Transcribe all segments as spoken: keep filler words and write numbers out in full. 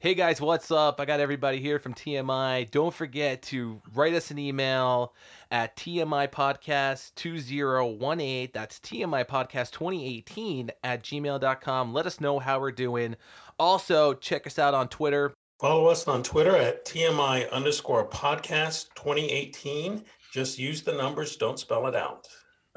Hey guys, what's up? I got everybody here from T M I. Don't forget to write us an email at T M I Podcast twenty eighteen. That's T M I Podcast twenty eighteen at gmail dot com. Let us know how we're doing. Also, check us out on Twitter. Follow us on Twitter at T M I underscore podcast twenty eighteen. Just use the numbers. Don't spell it out.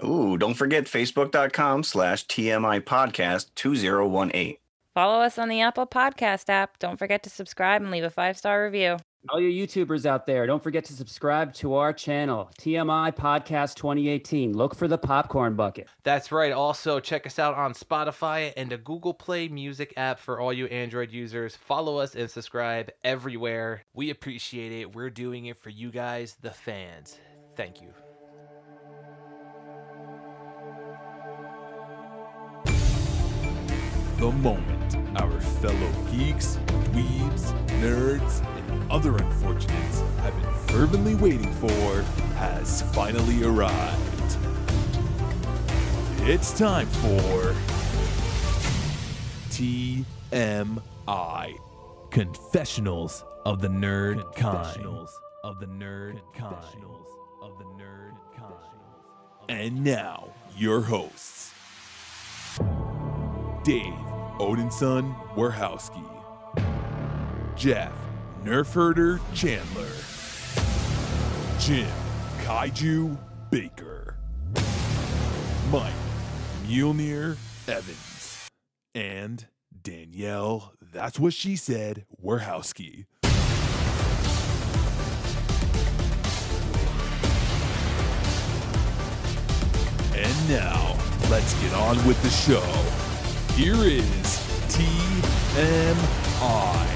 Ooh, don't forget Facebook.com slash TMI Podcast 2018. Follow us on the Apple Podcast app. Don't forget to subscribe and leave a five-star review. All your YouTubers out there, don't forget to subscribe to our channel, T M I Podcast twenty eighteen. Look for the popcorn bucket. That's right. Also, check us out on Spotify and the Google Play Music app for all you Android users. Follow us and subscribe everywhere. We appreciate it. We're doing it for you guys, the fans. Thank you. The moment our fellow geeks, dweebs, nerds, and other unfortunates have been fervently waiting for has finally arrived. It's time for T M I, Confessionals of the Nerd Kind. Confessionals of the Nerd Kind. Confessionals of the Nerd Kind. And now, your hosts, Dave Odinson Warhowski, Jeff Nerfherder Chandler, Jim Kaiju Baker, Mike Mjolnir Evans, and Danielle, that's what she said, Warhowski. And now, let's get on with the show. Here is T M I.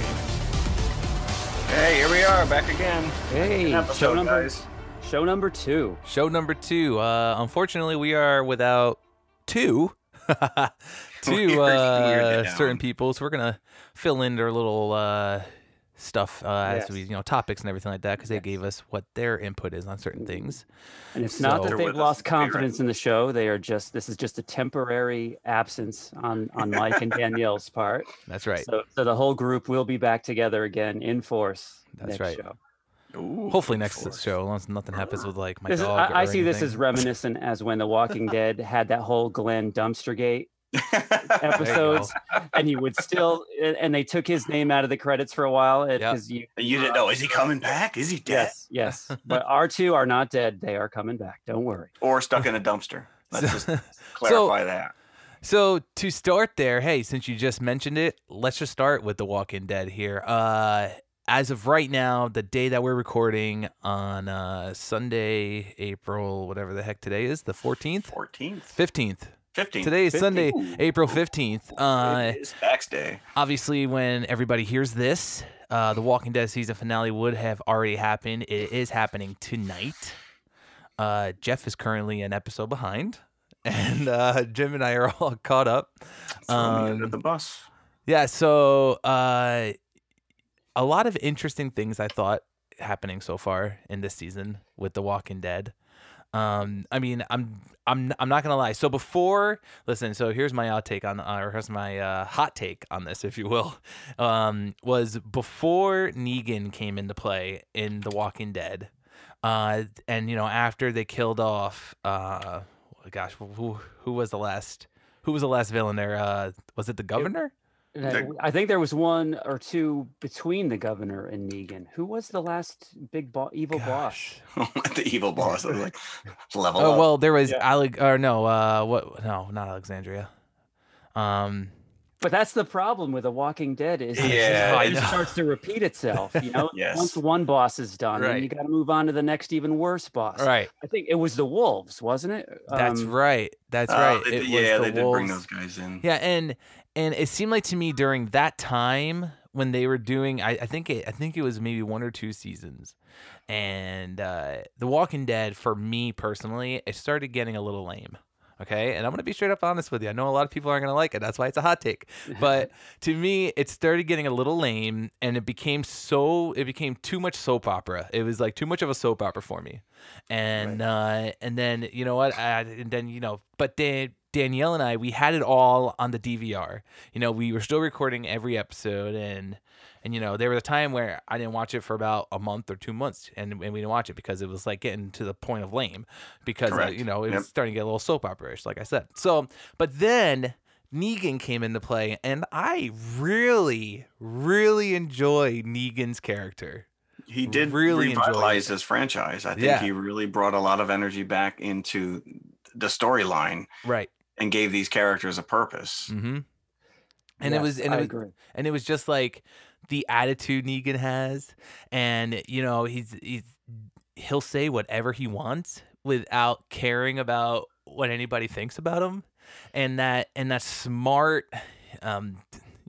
Hey, here we are, back again. Hey, episode, show number, guys. Show number two. Show number two. Uh, unfortunately, we are without two, two uh, certain people, so we're gonna fill in their little uh, stuff uh, yes. as we, you know, topics and everything like that, because yes. they gave us what their input is on certain things. And it's so, not that they've lost confidence in the show. They are just, this is just a temporary absence on, on Mike and Danielle's part. That's right. So, so the whole group will be back together again in force. That's next right. Show. Ooh, hopefully next force. show, as long as nothing happens with like my this dog. Is, I, I see anything. This as reminiscent as when The Walking Dead had that whole Glenn dumpster gate episodes, and you would still, and they took his name out of the credits for a while because yep. you, you didn't know, is he coming back, is he dead? Yes, yes. But our two are not dead, they are coming back, don't worry, or stuck in a dumpster. Let's just clarify so, that so to start there, hey, since you just mentioned it, let's just start with The Walking Dead here. Uh as of right now, the day that we're recording on, uh Sunday, April, whatever the heck today is, the fourteenth fifteenth fifteenth. Today is fifteenth. Sunday, April fifteenth. Uh, it is Tax Day. Obviously, when everybody hears this, uh, The Walking Dead season finale would have already happened. It is happening tonight. Uh, Jeff is currently an episode behind, and uh, Jim and I are all caught up. Um, under the bus. Yeah, so uh, a lot of interesting things I thought happening so far in this season with The Walking Dead. Um, I mean, I'm, I'm, I'm not gonna lie. So before, listen. So here's my outtake on, uh, or here's my uh, hot take on this, if you will. Um, was before Negan came into play in The Walking Dead, uh, and you know, after they killed off, uh, gosh, who, who was the last, who was the last villain there? Uh, was it the governor? I think there was one or two between the governor and Negan. Who was the last big bo evil Gosh. boss? The evil boss. I was like, level oh, up. Well, there was yeah. Alec. Or no, uh, what? No, not Alexandria. Um, but that's the problem with The Walking Dead is yeah, it starts to repeat itself. You know, yes. once one boss is done, right. then you got to move on to the next even worse boss. Right. I think it was the wolves, wasn't it? Um, that's right. That's uh, right. They, it yeah, was the they wolves. did bring those guys in. Yeah, and. And it seemed like to me during that time when they were doing, I, I think it, I think it was maybe one or two seasons, and uh, The Walking Dead for me personally, it started getting a little lame. Okay, and I'm gonna be straight up honest with you. I know a lot of people aren't gonna like it. That's why it's a hot take. But to me, it started getting a little lame, and it became so. It became too much soap opera. It was like too much of a soap opera for me. And right. uh, and then you know what? I, and then you know, but then. Danielle and I, we had it all on the D V R. You know, we were still recording every episode, and And, you know, there was a time where I didn't watch it for about a month or two months, and, and we didn't watch it because it was, like, getting to the point of lame because, uh, you know, it yep. was starting to get a little soap opera-ish, like I said. So, but then Negan came into play, and I really, really enjoy Negan's character. He did really revitalize his franchise. I think yeah. he really brought a lot of energy back into the storyline. Right. And gave these characters a purpose. Mm-hmm. And yes, it was, and I it was, agree. And it was just like the attitude Negan has, and you know, he's he's he'll say whatever he wants without caring about what anybody thinks about him, and that and that smart, um,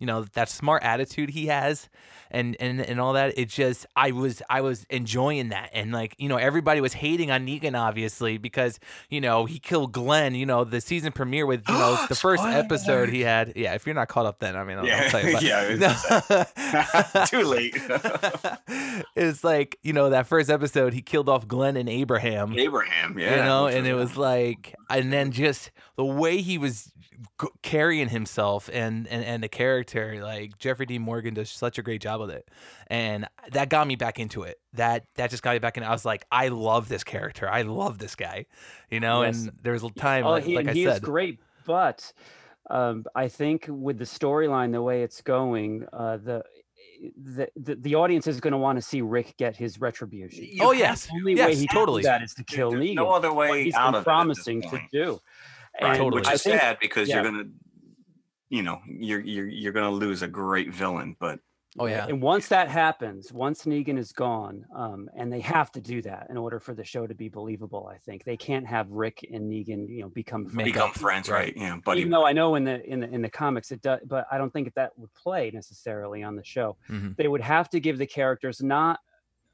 you know, that smart attitude he has, and and and all that. It just, I was I was enjoying that, and like you know, everybody was hating on Negan obviously because you know he killed Glenn. You know, the season premiere with you know the first episode he had. Yeah, if you're not caught up, then I mean, I'll, yeah, I'll tell you about yeah, it was no. too late. It's like you know that first episode he killed off Glenn and Abraham. Abraham, yeah, you know, and it was like, and then just the way he was carrying himself and, and and the character, like Jeffrey Dean Morgan does such a great job with it, and that got me back into it. That that just got me back in. I was like, I love this character. I love this guy, you know. Yes. And there was a time, oh, like, he, like I he said, he is great. But um, I think with the storyline, the way it's going, uh, the. The, the the audience is going to want to see Rick get his retribution. You oh yes, the only yes, way he totally that is to kill Negan. No other way he's out been of promising it to do, right, and totally. Which is think, sad because yeah. you're gonna, you know, you're you're you're gonna lose a great villain. But oh yeah, and once that happens, once Negan is gone, um, and they have to do that in order for the show to be believable. I think they can't have Rick and Negan, you know, become friends. become friends, right? Yeah, buddy. Even though I know in the in the in the comics it does, but I don't think that would play necessarily on the show. Mm-hmm. They would have to give the characters not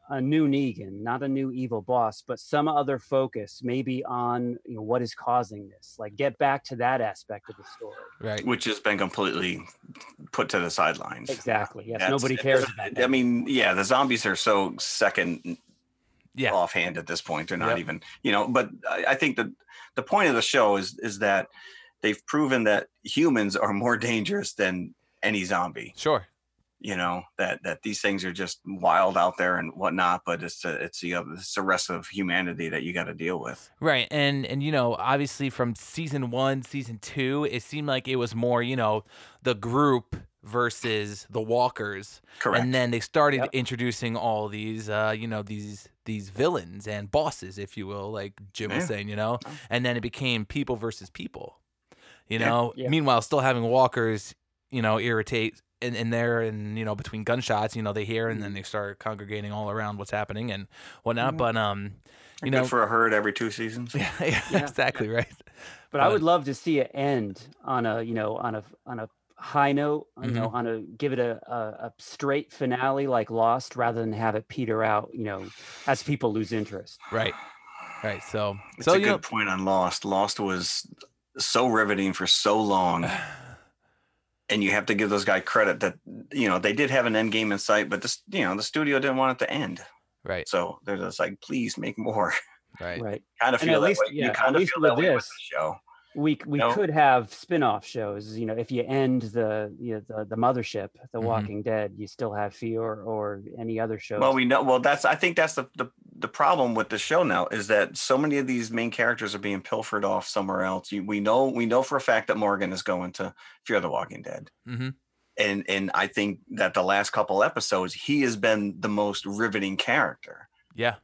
a new Negan, not a new evil boss, but some other focus, maybe on you know what is causing this. Like get back to that aspect of the story, right? Which has been completely put to the sidelines. Exactly. Yes. That's, nobody cares about that. I mean, yeah, the zombies are so second, yeah, offhand at this point. They're not yep. even, you know. But I, I think that the point of the show is is that they've proven that humans are more dangerous than any zombie. Sure. You know, that that these things are just wild out there and whatnot, but it's a, it's the other, it's the rest of humanity that you got to deal with, right? And and you know, obviously from season one, season two, it seemed like it was more you know the group versus the walkers, correct? And then they started yep. introducing all these uh, you know these. these villains and bosses, if you will, like Jim yeah. was saying, you know, and then it became people versus people, you yeah. know. Yeah. Meanwhile, still having walkers, you know, irritate. In, in there and, you know, between gunshots, you know, they hear and then they start congregating all around what's happening and whatnot. But, um, you Good know, for a herd every two seasons. Yeah, yeah, yeah. Exactly. Right. But, but I would love to see it end on a, you know, on a, on a high note, you mm-hmm. know, on a, give it a, a, a straight finale like Lost rather than have it peter out, you know, as people lose interest. Right. Right. So it's so, a good know, point on Lost. Lost was so riveting for so long. And you have to give those guys credit that, you know, they did have an end game in sight, but this, you know, the studio didn't want it to end. Right. So they're just like, please make more. Right. Right. Kind of feel that way. You kind of feel that way with the show. We we you know? could have spin-off shows, you know, if you end the you know, the, the mothership, The Walking mm-hmm. Dead, you still have Fear or any other show. Well, we know. Well, that's I think that's the, the the problem with the show now is that so many of these main characters are being pilfered off somewhere else. You, we know we know for a fact that Morgan is going to Fear the Walking Dead, mm-hmm. and and I think that the last couple episodes he has been the most riveting character. Yeah.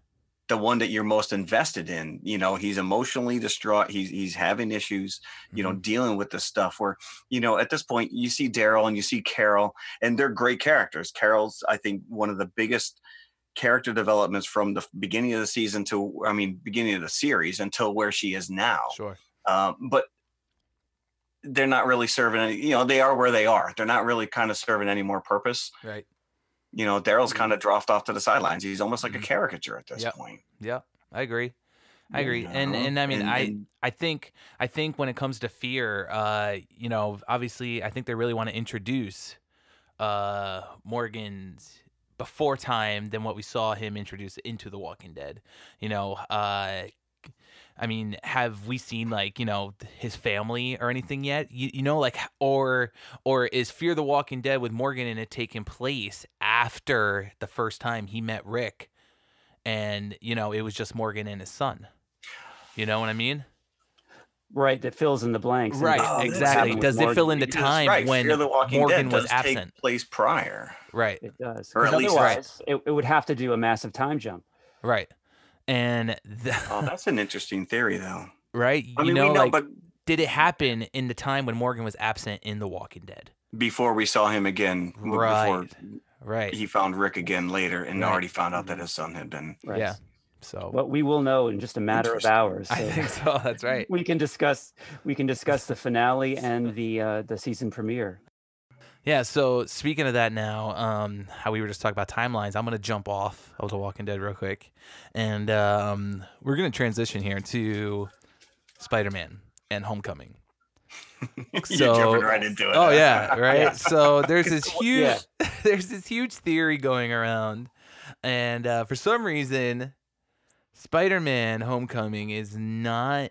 The one that you're most invested in, you know, he's emotionally distraught. He's he's having issues, you know, mm-hmm. dealing with this stuff where, you know, at this point you see Daryl and you see Carol and they're great characters. Carol's, I think, one of the biggest character developments from the beginning of the season to, I mean, beginning of the series until where she is now. Sure. Um, but they're not really serving any, you know, they are where they are. They're not really kind of serving any more purpose. Right. You know, Daryl's kind of dropped off to the sidelines. He's almost like a caricature at this yep. point. Yeah, I agree. I agree. You know? And and I mean, and, I and... I think I think when it comes to Fear, uh, you know, obviously I think they really want to introduce uh, Morgan's before time than what we saw him introduce into The Walking Dead. You know, uh, I mean, have we seen, like, you know, his family or anything yet? You, you know, like, or or is Fear the Walking Dead with Morgan in it taking place after the first time he met Rick? And, you know, it was just Morgan and his son. You know what I mean? Right, that fills in the blanks. Right, oh, exactly. Does it Morgan. fill in the time right. when Fear the Walking Morgan Dead was absent? Take place prior. Right. It does. Or at least otherwise, right. it, it would have to do a massive time jump. Right. And the, oh, that's an interesting theory, though. Right? I you mean, know, know like, but did it happen in the time when Morgan was absent in The Walking Dead? Before we saw him again. Right. Before right. he found Rick again later and right. already found out that his son had been. Right. Yeah. So what we will know in just a matter of hours. So I think so. That's right. We can discuss. We can discuss the finale and the uh, the season premiere. Yeah. So speaking of that, now um, how we were just talking about timelines, I'm gonna jump off of The Walking Dead real quick, and um, we're gonna transition here to Spider-Man and Homecoming. You're so, jumping right into it. Oh yeah, right. Yeah. So there's this huge, yeah. there's this huge theory going around, and uh, for some reason, Spider-Man Homecoming is not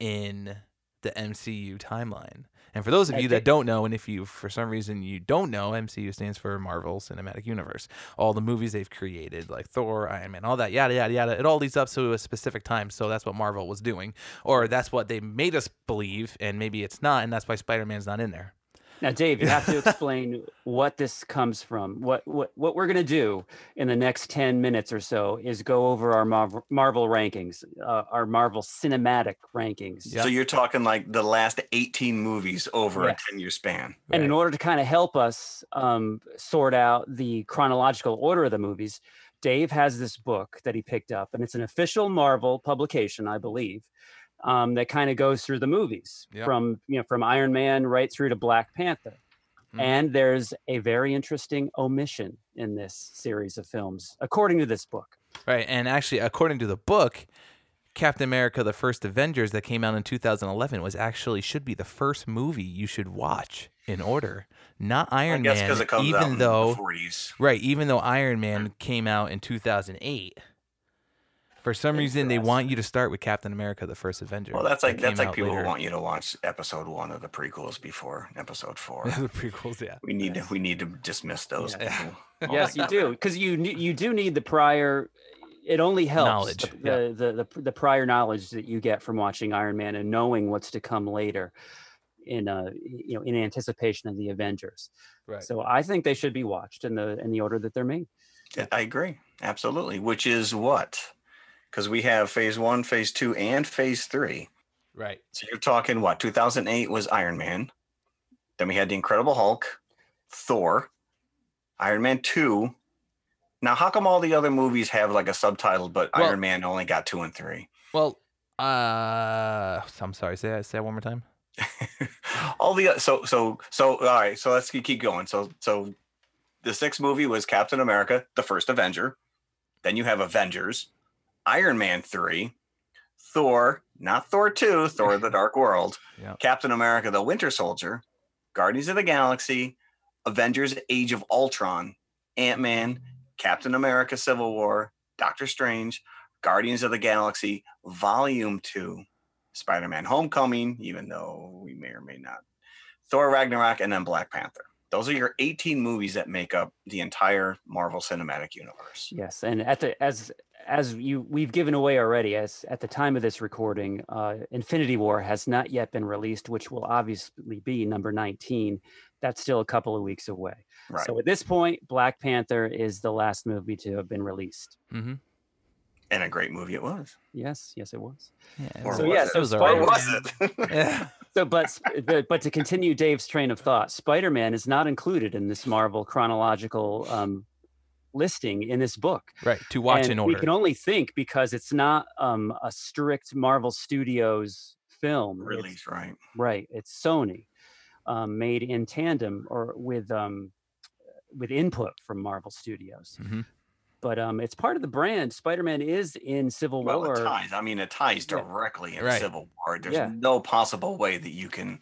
in the M C U timeline. And for those of you that don't know, and if you, for some reason, you don't know, M C U stands for Marvel Cinematic Universe. All the movies they've created, like Thor, Iron Man, all that, yada, yada, yada. It all leads up to a specific time, so that's what Marvel was doing. Or that's what they made us believe, and maybe it's not, and that's why Spider-Man's not in there. Now, Dave, you have to explain what this comes from. What what what we're going to do in the next ten minutes or so is go over our Marvel, Marvel rankings, uh, our Marvel cinematic rankings. Yep. So you're talking like the last eighteen movies over yeah. a ten-year span. And right. in order to kind of help us um, sort out the chronological order of the movies, Dave has this book that he picked up, and it's an official Marvel publication, I believe. Um, that kind of goes through the movies yep. from, you know, from Iron Man right through to Black Panther. Mm. And there's a very interesting omission in this series of films, according to this book. Right. And actually, according to the book, Captain America: The First Avengers that came out in two thousand eleven was actually should be the first movie you should watch in order, not Iron Man. I guess 'cause it comes out in the forties. Right. Even though Iron Man came out in two thousand eight. For some reason, they want you to start with Captain America: The First Avenger. Well, that's like that's like people later. want you to watch episode one of the prequels before episode four. The prequels, yeah. We need yes. to we need to dismiss those. Yeah. People. Yeah. Oh yes, you do, because you you do need the prior. It only helps the, yeah. the the the prior knowledge that you get from watching Iron Man and knowing what's to come later, in uh you know in anticipation of the Avengers. Right. So I think they should be watched in the in the order that they're made. I agree absolutely. Which is what. Because we have phase one, phase two, and phase three. Right. So you're talking what? two thousand eight was Iron Man. Then we had The Incredible Hulk, Thor, Iron Man two. Now, how come all the other movies have like a subtitle, but well, Iron Man only got two and three? Well, uh, I'm sorry. Say that, say that one more time. all the so so so. All right. So let's keep going. So so the sixth movie was Captain America: The First Avenger. Then you have Avengers. Iron Man three, Thor, not Thor two, Thor: The Dark World, yep. Captain America: The Winter Soldier, Guardians of the Galaxy, Avengers: Age of Ultron, Ant-Man, Captain America: Civil War, Doctor Strange, Guardians of the Galaxy, Volume two, Spider-Man: Homecoming, even though we may or may not, Thor: Ragnarok, and then Black Panther. Those are your eighteen movies that make up the entire Marvel Cinematic Universe. Yes, and at the as as you we've given away already, as at the time of this recording, uh, Infinity War has not yet been released, which will obviously be number nineteen. That's still a couple of weeks away. Right. So at this point, Black Panther is the last movie to have been released. Mm-hmm. And a great movie it was. Yes, yes, it was. Yeah, or so was yes, it? So Spider- or was it? yeah. So, but but to continue Dave's train of thought, Spider-Man is not included in this Marvel chronological um, listing in this book. Right, to watch and in order. We can only think because it's not um, a strict Marvel Studios film release. It's, right. Right. It's Sony, um, made in tandem or with um, with input from Marvel Studios. Mm-hmm. But um, it's part of the brand. Spider-Man is in Civil well, War. It ties. I mean, it ties directly yeah. in right. Civil War. There's yeah. no possible way that you can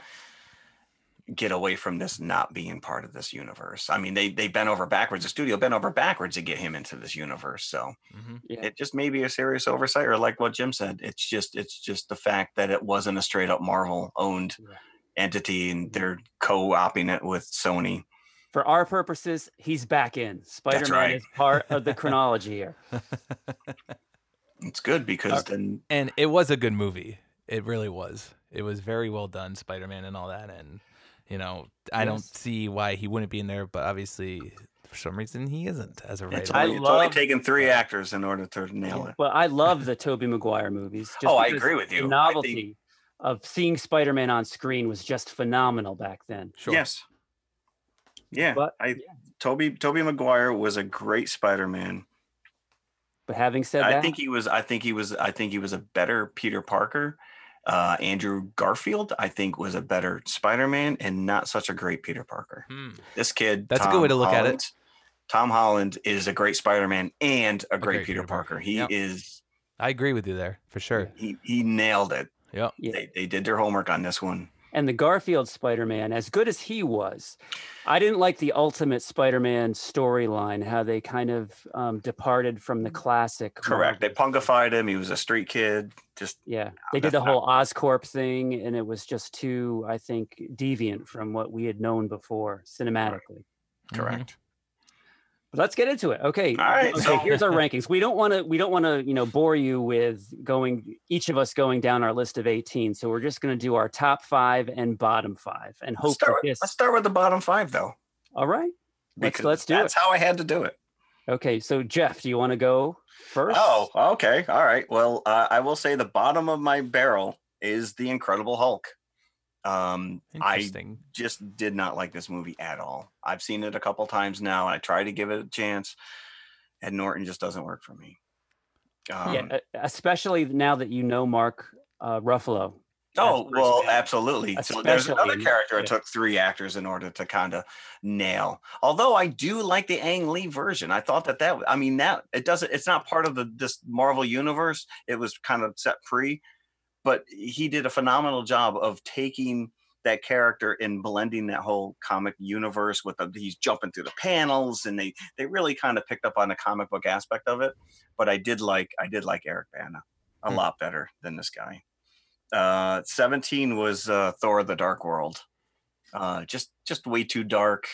get away from this not being part of this universe. I mean, they they bent over backwards. The studio bent over backwards to get him into this universe. So mm-hmm. yeah. it just may be a serious oversight, or like what Jim said, it's just it's just the fact that it wasn't a straight up Marvel owned yeah. entity, and they're co-opting it with Sony. For our purposes, he's back in. Spider-Man right. is part of the chronology here. It's good because then... And it was a good movie. It really was. It was very well done, Spider-Man and all that. And, you know, yes. I don't see why he wouldn't be in there, but obviously, for some reason, he isn't as a writer. It's only, it's only taken three actors in order to nail it. Well, I love the Tobey Maguire movies. Just oh, I agree with you. The novelty think... of seeing Spider-Man on screen was just phenomenal back then. Sure. Yes. Yeah, but, I yeah. Tobey Tobey Maguire was a great Spider-Man. But having said I that, I think he was. I think he was. I think he was a better Peter Parker. Uh, Andrew Garfield, I think, was a better Spider-Man and not such a great Peter Parker. Hmm. This kid. That's Tom a good way to look Holland, at it. Tom Holland is a great Spider-Man and a, a great, great Peter, Peter Parker. Parker. He yep. is. I agree with you there for sure. He he nailed it. Yep. Yeah, they they did their homework on this one. And the Garfield Spider-Man, as good as he was, I didn't like the Ultimate Spider-Man storyline, how they kind of um, departed from the classic. Correct. Marvel. They punkified him. He was a street kid. Just Yeah. They did the whole Oscorp thing, and it was just too, I think, deviant from what we had known before cinematically. Correct. Correct. Mm-hmm. Let's get into it. Okay. All right. Okay. So here's our rankings. We don't want to, we don't want to, you know, bore you with going, each of us going down our list of eighteen. So we're just going to do our top five and bottom five and hope for this. Let's start with the bottom five though. All right. Let's, let's do it. That's how I had to do it. Okay. So Jeff, do you want to go first? Oh, okay. All right. Well, uh, I will say the bottom of my barrel is The Incredible Hulk. Um, I just did not like this movie at all. I've seen it a couple times now. I try to give it a chance, and Norton just doesn't work for me. Um, yeah, especially now that you know Mark uh, Ruffalo. Oh, well, man. Absolutely. Especially, so there's another character yeah. it took three actors in order to kind of nail. Although I do like the Ang Lee version. I thought that that, I mean, that it doesn't, it's not part of the this Marvel universe. It was kind of set pre. But he did a phenomenal job of taking that character and blending that whole comic universe with the, he's jumping through the panels, and they they really kind of picked up on the comic book aspect of it. But I did like I did like Eric Bana a hmm. lot better than this guy. Uh, seventeen was uh, Thor: The Dark World, uh, just just way too dark,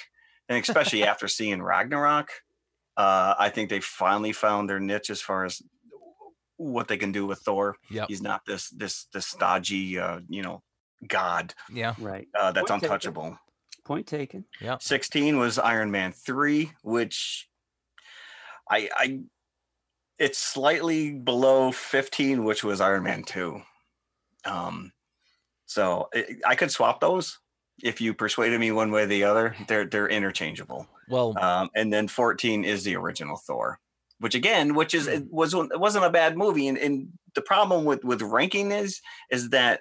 and especially after seeing Ragnarok, uh, I think they finally found their niche as far as what they can do with Thor. Yep. He's not this this this stodgy uh you know god yeah right uh that's point untouchable taken. Point taken. Yeah. Sixteen was Iron Man three, which I I it's slightly below fifteen, which was Iron Man two. Um so it, I could swap those if you persuaded me one way or the other. They're they're interchangeable. Well, um and then fourteen is the original Thor, which again, which is, it was, it wasn't a bad movie. And, and the problem with, with ranking is, is that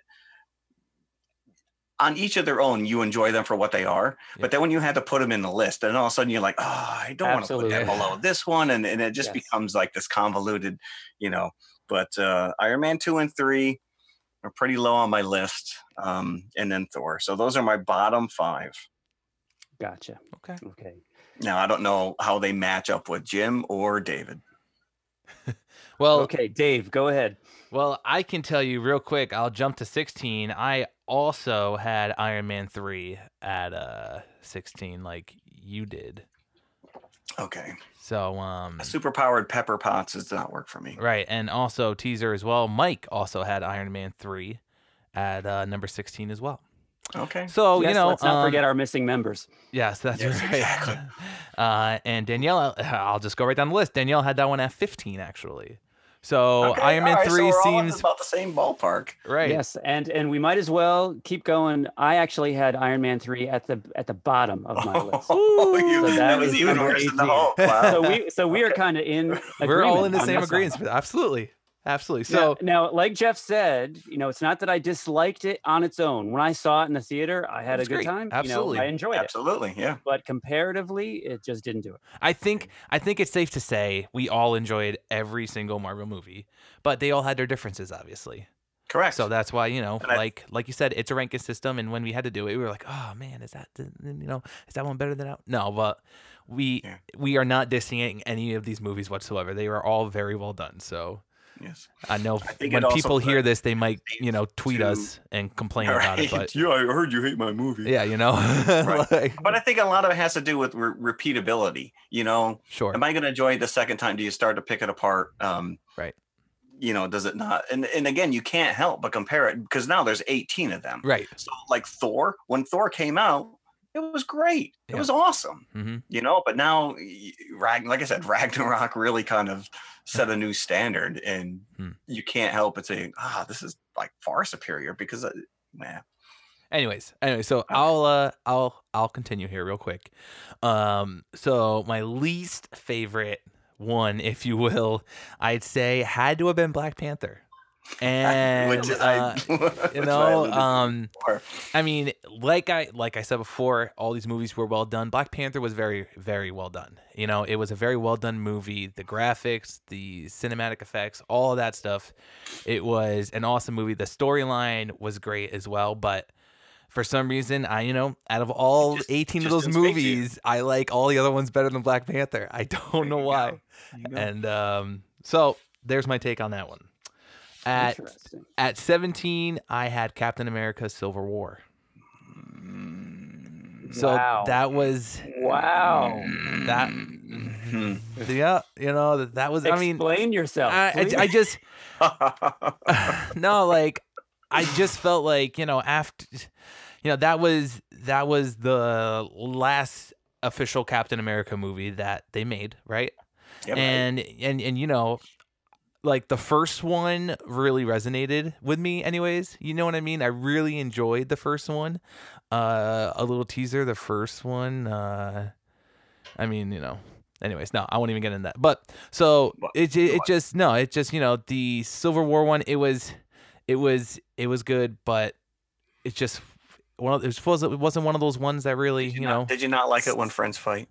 on each of their own, you enjoy them for what they are. Yeah. But then when you had to put them in the list, and all of a sudden you're like, oh, I don't want to put that below this one. And, and it just yes. becomes like this convoluted, you know, but uh, Iron Man two and three are pretty low on my list. Um, and then Thor. So those are my bottom five. Gotcha. Okay. Okay. Now, I don't know how they match up with Jim or David. Well, okay, Dave, go ahead. Well, I can tell you real quick. I'll jump to sixteen. I also had Iron Man three at uh, sixteen, like you did. Okay. So, um, a superpowered Pepper Potts does not work for me. Right, and also teaser as well. Mike also had Iron Man three at uh, number sixteen as well. Okay. So, yes, you know, let's not um, forget our missing members. Yes, that's yes, right. Exactly. Uh, and Danielle, I'll just go right down the list. Danielle had that one at fifteen, actually. So okay, Iron Man right, three so seems about the same ballpark, right? Yes, and and we might as well keep going. I actually had Iron Man three at the at the bottom of my list. Oh, you, so that, that was even worse than the Hulk. Wow. So we so we okay. are kind of in. We're all in the same agreement. Absolutely. Absolutely. So now, now, like Jeff said, you know, it's not that I disliked it on its own. When I saw it in the theater, I had a good great. time. Absolutely. You know, I enjoyed Absolutely. it. Absolutely. Yeah. But comparatively, it just didn't do it. I think I think it's safe to say we all enjoyed every single Marvel movie, but they all had their differences, obviously. Correct. So that's why, you know, I, like like you said, it's a ranking system, and when we had to do it, we were like, oh man, is that, you know, is that one better than that? No, but we yeah. we are not dissing any of these movies whatsoever. They are all very well done. So yes, I know I when people hear this, they might, you know, tweet to, us and complain right. about it. But yeah, I heard you hate my movie. Yeah, you know. Right. Like, but I think a lot of it has to do with re repeatability. You know, sure. Am I going to enjoy it the second time? Do you start to pick it apart? Um, right. You know, does it not? And and again, you can't help but compare it because now there's eighteen of them. Right. So like Thor, when Thor came out, it was great. Yeah. It was awesome. Mm-hmm. You know, but now, like I said, Ragnarok really kind of set a new standard, and mm. you can't help but say, ah, this is like far superior because, uh, man. Anyways, anyway, so okay. I'll uh, I'll I'll continue here real quick. Um, so my least favorite one, if you will, I'd say had to have been Black Panther, and which uh, I, you know, I um, before. I mean, like I like I said before, all these movies were well done. Black Panther was very, very well done. You know, it was a very well done movie. The graphics, the cinematic effects, all of that stuff. It was an awesome movie. The storyline was great as well, but for some reason, I, you know, out of all just, eighteen just of those movies, I like all the other ones better than Black Panther. I don't know why. And um, so there's my take on that one. At at seventeen, I had Captain America: Civil War. So wow. that was wow. That yeah, you know that that was. Explain I mean, explain yourself. I, I, I just no like. I just felt like, you know, after, you know, that was, that was the last official Captain America movie that they made. Right. Yep. And, and, and, you know, like the first one really resonated with me anyways. You know what I mean? I really enjoyed the first one. Uh, a little teaser, the first one. Uh, I mean, you know, anyways, no, I won't even get into that. But so it, it, it just, no, it just, you know, the Civil War one, it was, It was it was good, but it just one of, it was it wasn't one of those ones that really you, you not, know. Did you not like it when friends fight?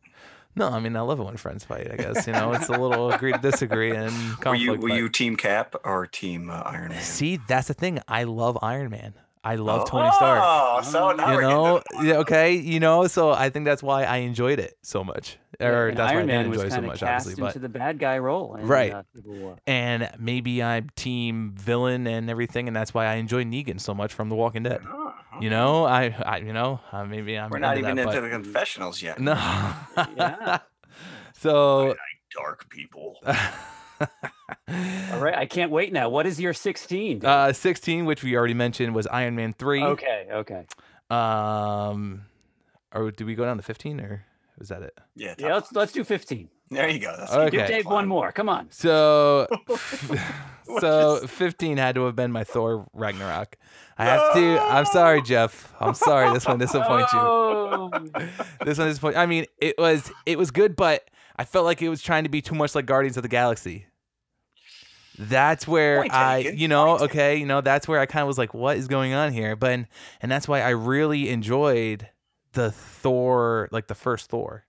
No, I mean I love it when friends fight. I guess you know it's a little agree to disagree and conflict. Were you were you Team Cap or Team uh, Iron Man? See, that's the thing. I love Iron Man. I love oh, Tony Stark. Oh, so now you know, yeah, okay, you know, so I think that's why I enjoyed it so much, or yeah, that's Iron why I didn't enjoy it so much, cast obviously. But into the bad guy role, in, right? Uh, Civil War. And maybe I'm team villain and everything, and that's why I enjoy Negan so much from The Walking Dead. Oh, okay. You know, I, I, you know, uh, maybe I'm. We're not even that, into but... the confessionals yet. No. yeah. So. I like dark people. All right, I can't wait now. What is your sixteen? Uh, sixteen, which we already mentioned, was Iron Man three. Okay, okay. Um, or do we go down to fifteen, or was that it? Yeah, yeah. Let's let's do fifteen. There you go. That's okay. Give Dave one more. Come on. So, so fifteen had to have been my Thor Ragnarok. I have no! to. I'm sorry, Jeff. I'm sorry. This one disappoints no! you. This one disappoints. I mean, it was it was good, but I felt like it was trying to be too much like Guardians of the Galaxy. That's where I, you know, okay, you know, that's where I kind of was like, what is going on here? But, and that's why I really enjoyed the Thor, like the first Thor,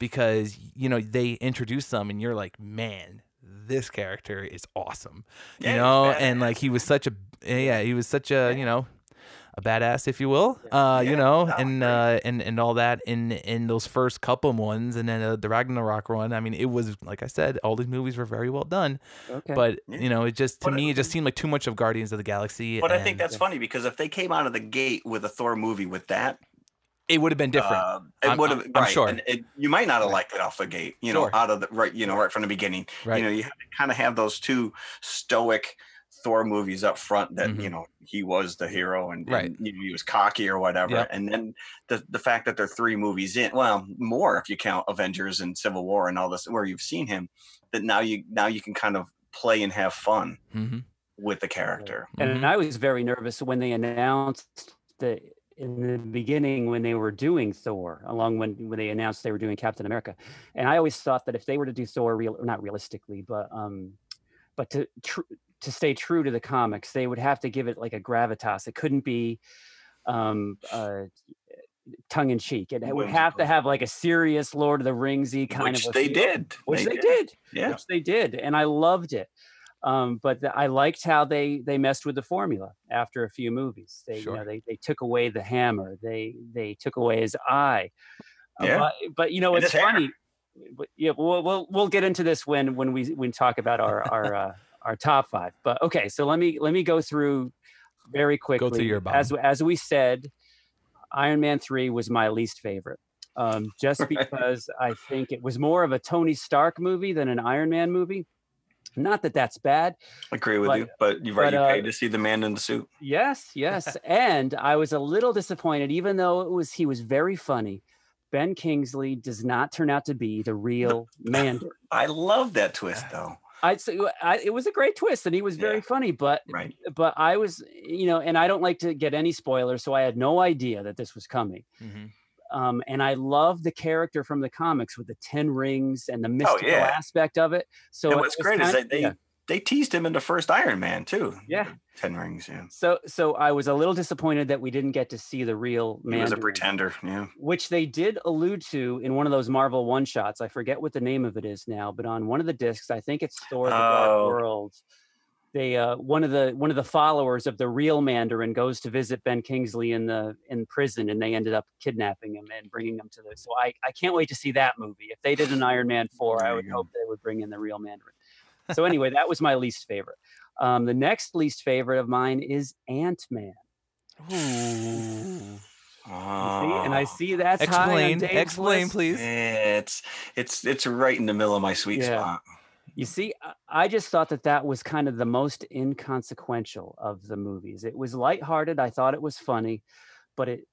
because, you know, they introduced them and you're like, man, this character is awesome, you yeah, know? And like, he was such a, yeah, he was such a, you know, a badass, if you will, uh, yeah, you know, and, uh, and, and all that in, in those first couple ones. And then uh, the Ragnarok one, I mean, it was, like I said, all these movies were very well done, okay. but you know, it just, to but me, it just seemed like too much of Guardians of the Galaxy. But and, I think that's yeah. funny because if they came out of the gate with a Thor movie with that, it would have been different. Uh, it would have, I'm, I'm right. sure. And it, you might not have liked it off the gate, you sure. know, out of the right, you know, right from the beginning, right. you know, you kind of have those two stoic Thor movies up front that mm-hmm. you know he was the hero and, right. and you know, he was cocky or whatever yep. and then the the fact that there are three movies in, well, more if you count Avengers and Civil War and all this where you've seen him, that now you now you can kind of play and have fun mm-hmm. with the character. And mm-hmm. I was very nervous when they announced the in the beginning when they were doing Thor, along when, when they announced they were doing Captain America, and I always thought that if they were to do Thor real not realistically but um but to tr to stay true to the comics, they would have to give it like a gravitas. It couldn't be um, uh, tongue in cheek. It, it would have to have like a serious Lord of the Ringsy kind which of. Which they feel. did. Which they, they did. did. Yeah. Which they did, and I loved it. Um, but the, I liked how they they messed with the formula after a few movies. They sure. you know, they they took away the hammer. They they took away his eye. Yeah. Uh, but, but you know, and it's funny. But, yeah, we'll, we'll we'll get into this when when we when talk about our our uh, our top five. But okay, so let me let me go through very quickly. Go through your bottom. As as we said, Iron Man three was my least favorite. Um, just because I think it was more of a Tony Stark movie than an Iron Man movie. Not that that's bad. I agree with but, you, but you've already uh, paid to see the man in the suit. Yes, yes. And I was a little disappointed, even though it was he was very funny. Ben Kingsley does not turn out to be the real Mandarin. I love that twist, though. I, so I it was a great twist, and he was very yeah. funny. But right. but I was, you know, and I don't like to get any spoilers, so I had no idea that this was coming. Mm-hmm. Um, and I love the character from the comics with the ten rings and the mystical oh, yeah. aspect of it. So and what's it great is that they, yeah. they teased him in the first Iron Man too. Yeah, ten rings. Yeah. So so I was a little disappointed that we didn't get to see the real Mandarin. He was a pretender. Yeah. Which they did allude to in one of those Marvel one shots. I forget what the name of it is now, but on one of the discs, I think it's Thor: The Dark oh. World. They uh, one of the one of the followers of the real Mandarin goes to visit Ben Kingsley in the in prison, and they ended up kidnapping him and bringing him to the. So I, I can't wait to see that movie. If they did an Iron Man four, there I would hope they would bring in the real Mandarin. So anyway, that was my least favorite. Um, the next least favorite of mine is Ant-Man. Ooh. Oh. And I see that's explain. High on explain, list. Please. It's it's it's right in the middle of my sweet yeah. spot. You see, I just thought that that was kind of the most inconsequential of the movies. It was lighthearted. I thought it was funny, but it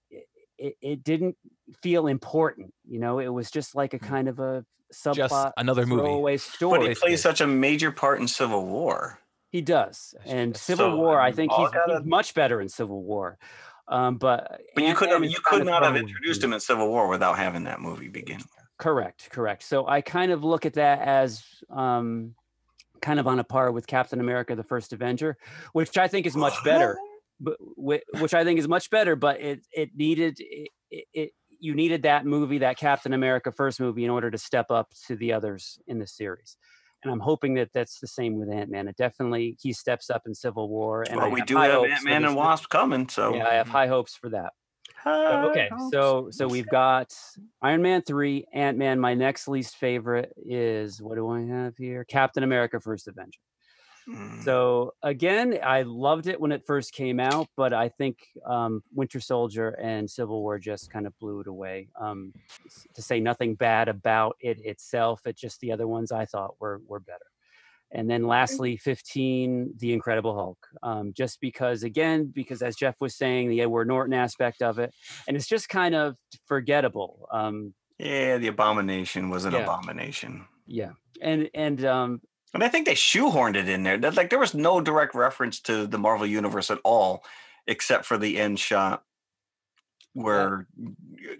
it, it didn't feel important. You know, it was just like a kind of a subplot, just another movie story. But he plays such a major part in Civil War. He does, and Civil so, War. I think he's, gotta... he's much better in Civil War. Um, but but you could have, you could not have introduced him in Civil War without having that movie begin with. Correct, correct. So I kind of look at that as um, kind of on a par with Captain America: The First Avenger, which I think is much better. But which I think is much better, but it it needed it, it you needed that movie, that Captain America first movie, in order to step up to the others in the series. And I'm hoping that that's the same with Ant-Man. It definitely he steps up in Civil War. And well, we do have Ant-Man and Wasp coming, so yeah, I have high hopes for that. Uh, okay, so so we've got Iron Man three, Ant-Man. My next least favorite is, what do I have here? Captain America: First Avenger. Mm. So again, I loved it when it first came out, but I think um, Winter Soldier and Civil War just kind of blew it away. Um, to say nothing bad about it itself, it's just the other ones I thought were were better. And then lastly, fifteen, The Incredible Hulk. Um, just because, again, because as Jeff was saying, the Edward Norton aspect of it, and it's just kind of forgettable. Um, yeah, the abomination was an yeah. abomination. Yeah, and and um, and I think they shoehorned it in there. Like there was no direct reference to the Marvel Universe at all, except for the end shot where. Yeah.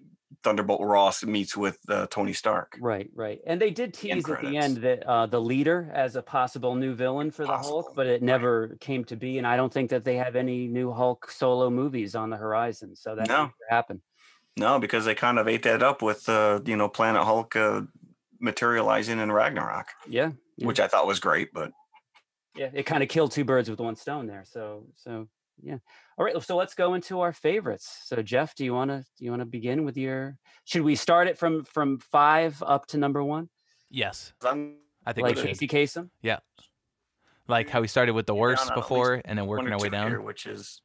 Thunderbolt Ross meets with uh, Tony Stark. Right, right. And they did tease at the end that uh, the leader as a possible new villain for possible. the Hulk, but it never right. came to be. And I don't think that they have any new Hulk solo movies on the horizon. So that no. never happened. No, because they kind of ate that up with, uh, you know, Planet Hulk uh, materializing in Ragnarok. Yeah, yeah. Which I thought was great, but. Yeah, it kind of killed two birds with one stone there. So, so. Yeah. All right. So let's go into our favorites. So Jeff, do you want to do you want to begin with your? Should we start it from from five up to number one? Yes, I'm, I think like we Casey Kasem. Yeah, like how we started with the worst yeah, before and then working our way down. Here, which is,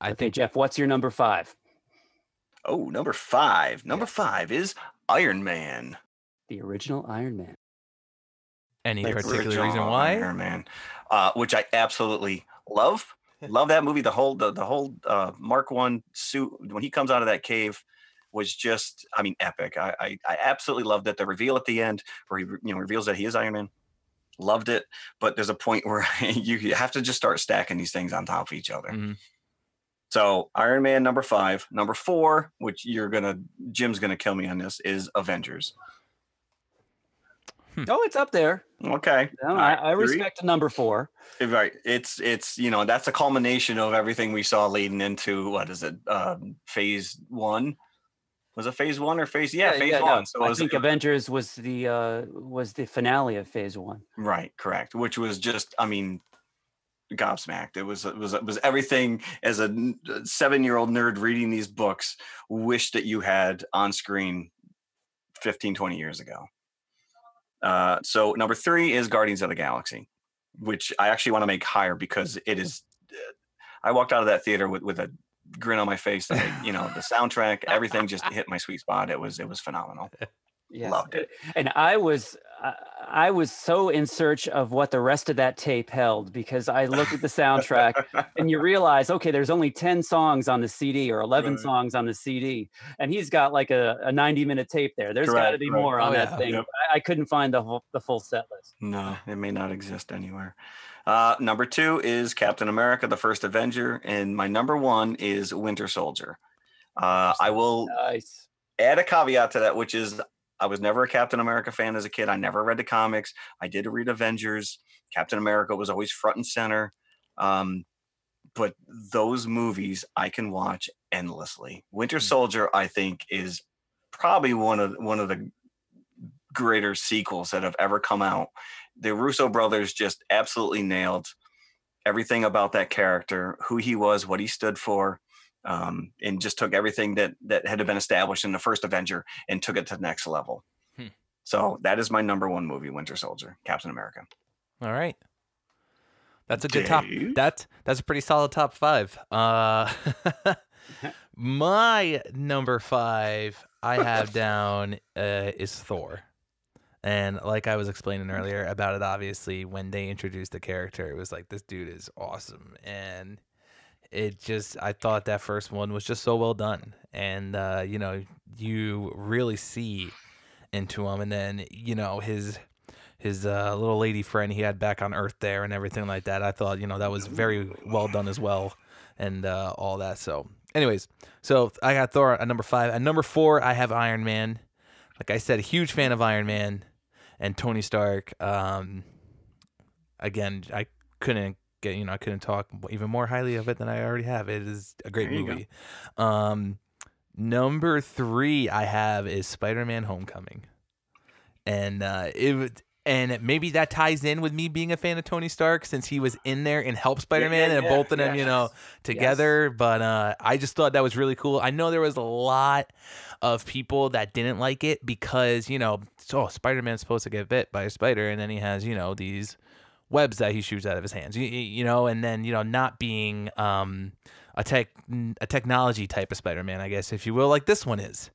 I okay, think Jeff, what's your number five? Oh, number five. Number yeah. five is Iron Man. The original Iron Man. Any the particular reason why? Iron Man, uh, which I absolutely love. Love that movie. The whole the, the whole uh, Mark One suit when he comes out of that cave was just, I mean, epic. I, I I absolutely loved it. The reveal at the end where he you know reveals that he is Iron Man. Loved it. But there's a point where you have to just start stacking these things on top of each other. Mm-hmm. So Iron Man number five, number four, which you're gonna Jim's gonna kill me on this, is Avengers. Hmm. Oh, it's up there. Okay. No, right. I, I respect number four. Right. It's, it's you know, that's a culmination of everything we saw leading into, what is it, um, phase one? Was it phase one or phase? Yeah, yeah phase yeah, one. No, so I was, think it, Avengers was the uh, was the finale of phase one. Right, correct. Which was just, I mean, gobsmacked. It was it was it was everything as a seven-year-old nerd reading these books wished that you had on screen fifteen, twenty years ago. Uh, so number three is Guardians of the Galaxy, which I actually want to make higher because it is. I walked out of that theater with with a grin on my face that I, you know, the soundtrack, everything just hit my sweet spot. It was it was phenomenal. Yes. Loved it. And I was I was so in search of what the rest of that tape held, because I looked at the soundtrack and you realize, okay, there's only ten songs on the C D or eleven right. songs on the C D, and he's got like a, a ninety minute tape there. There's got to be right. more on oh, that yeah. thing. Yep. I, I couldn't find the whole, the full set list. No, it may not exist anywhere. Uh, number two is Captain America, the First Avenger. And my number one is Winter Soldier. Uh, I will nice. add a caveat to that, which is I was never a Captain America fan as a kid. I never read the comics. I did read Avengers. Captain America was always front and center. Um, but those movies I can watch endlessly. Winter Soldier, I think, is probably one of one of the greater sequels that have ever come out. The Russo brothers just absolutely nailed everything about that character, who he was, what he stood for, um, and just took everything that that had been established in the first Avenger and took it to the next level. Hmm. So that is my number one movie, Winter Soldier, Captain America. All right. That's a good Dave? top. That's, that's a pretty solid top five. Uh, my number five I have down uh, is Thor. And like I was explaining earlier about it, obviously, when they introduced the character, it was like, this dude is awesome. And it just, I thought that first one was just so well done. And, uh, you know, you really see into him. And then, you know, his his uh, little lady friend he had back on Earth there and everything like that. I thought, you know, that was very well done as well and uh, all that. So anyways, so I got Thor at number five. At number four, I have Iron Man. Like I said, a huge fan of Iron Man and Tony Stark. Um, again, I couldn't get, you know, I couldn't talk even more highly of it than I already have. It is a great movie. Um, number three I have is Spider-Man: Homecoming, and uh, it and maybe that ties in with me being a fan of Tony Stark since he was in there and helped Spider-Man yeah, yeah, and yeah, both of them, yes. you know, together. Yes. But uh, I just thought that was really cool. I know there was a lot of people that didn't like it because, you know, so oh, Spider-Man's supposed to get bit by a spider, and then he has, you know, these webs that he shoots out of his hands, you, you know, and then, you know, not being um, a tech, a technology type of Spider-Man, I guess, if you will, like this one is.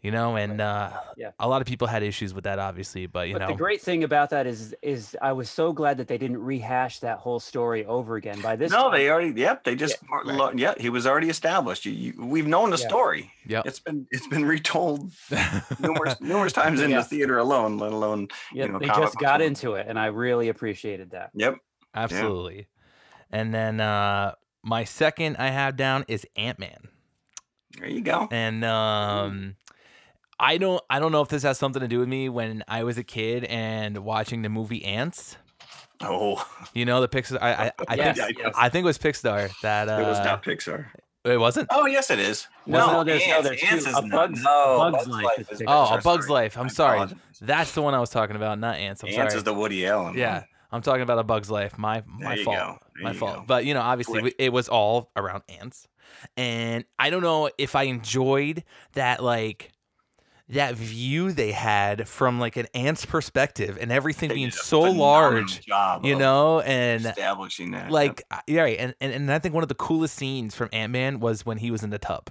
You know, and uh, yeah. a lot of people had issues with that, obviously. But, you but know, the great thing about that is, is I was so glad that they didn't rehash that whole story over again. By this, no, time, they already, yep, they just, yeah, right. yeah he was already established. You, you, we've known the yeah. story. Yeah, it's been it's been retold numerous numerous times in yeah. the theater alone, let alone yeah, you know, they just got alone. into it, and I really appreciated that. Yep, absolutely. Yeah. And then uh, my second I have down is Ant-Man. There you go. And um. Mm. I don't I don't know if this has something to do with me when I was a kid and watching the movie Ants. Oh. You know, the Pixar. I I, I, yes, think, yes. I think it was Pixar. That, uh, it was not Pixar. It wasn't? Oh, yes, it is. No, no, Ants, no Ants is a Bug's, no, Bug's, Bug's Life. Life is oh, A Bug's Life. I'm sorry. That's the one I was talking about, not Ants. I'm Ants sorry. Ants is the Woody Allen. Yeah. Man. I'm talking about A Bug's Life. My, my fault. My fault. Go. But, you know, obviously Quick. it was all around ants. And I don't know if I enjoyed that, like, that view they had from like an ant's perspective and everything they being so large, job you know, and establishing that like, yeah. Right. And, and, and I think one of the coolest scenes from Ant-Man was when he was in the tub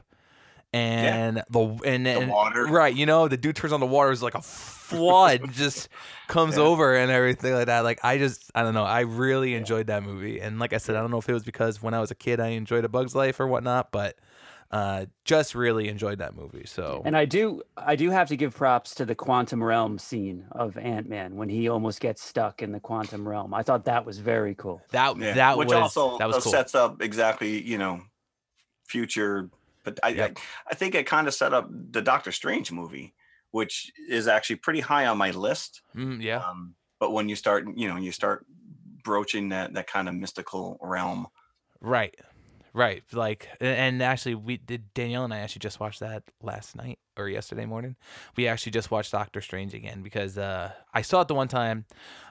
and yeah. the, and, the and, water, right. You know, the dude turns on the water is like a flood just comes yeah. over and everything like that. Like, I just, I don't know. I really yeah. enjoyed that movie. And like I said, I don't know if it was because when I was a kid, I enjoyed A Bug's Life or whatnot, but Uh, just really enjoyed that movie. So, and I do, I do have to give props to the quantum realm scene of Ant-Man when he almost gets stuck in the quantum realm. I thought that was very cool. That yeah. that which was, also that was cool. sets up exactly you know future, but I yep. I, I think it kind of set up the Doctor Strange movie, which is actually pretty high on my list. Mm, yeah. Um, but when you start, you know, you start broaching that that kind of mystical realm, right. Right. Like, and actually we did, Danielle and I actually just watched that last night or yesterday morning. We actually just watched Doctor Strange again because uh, I saw it the one time.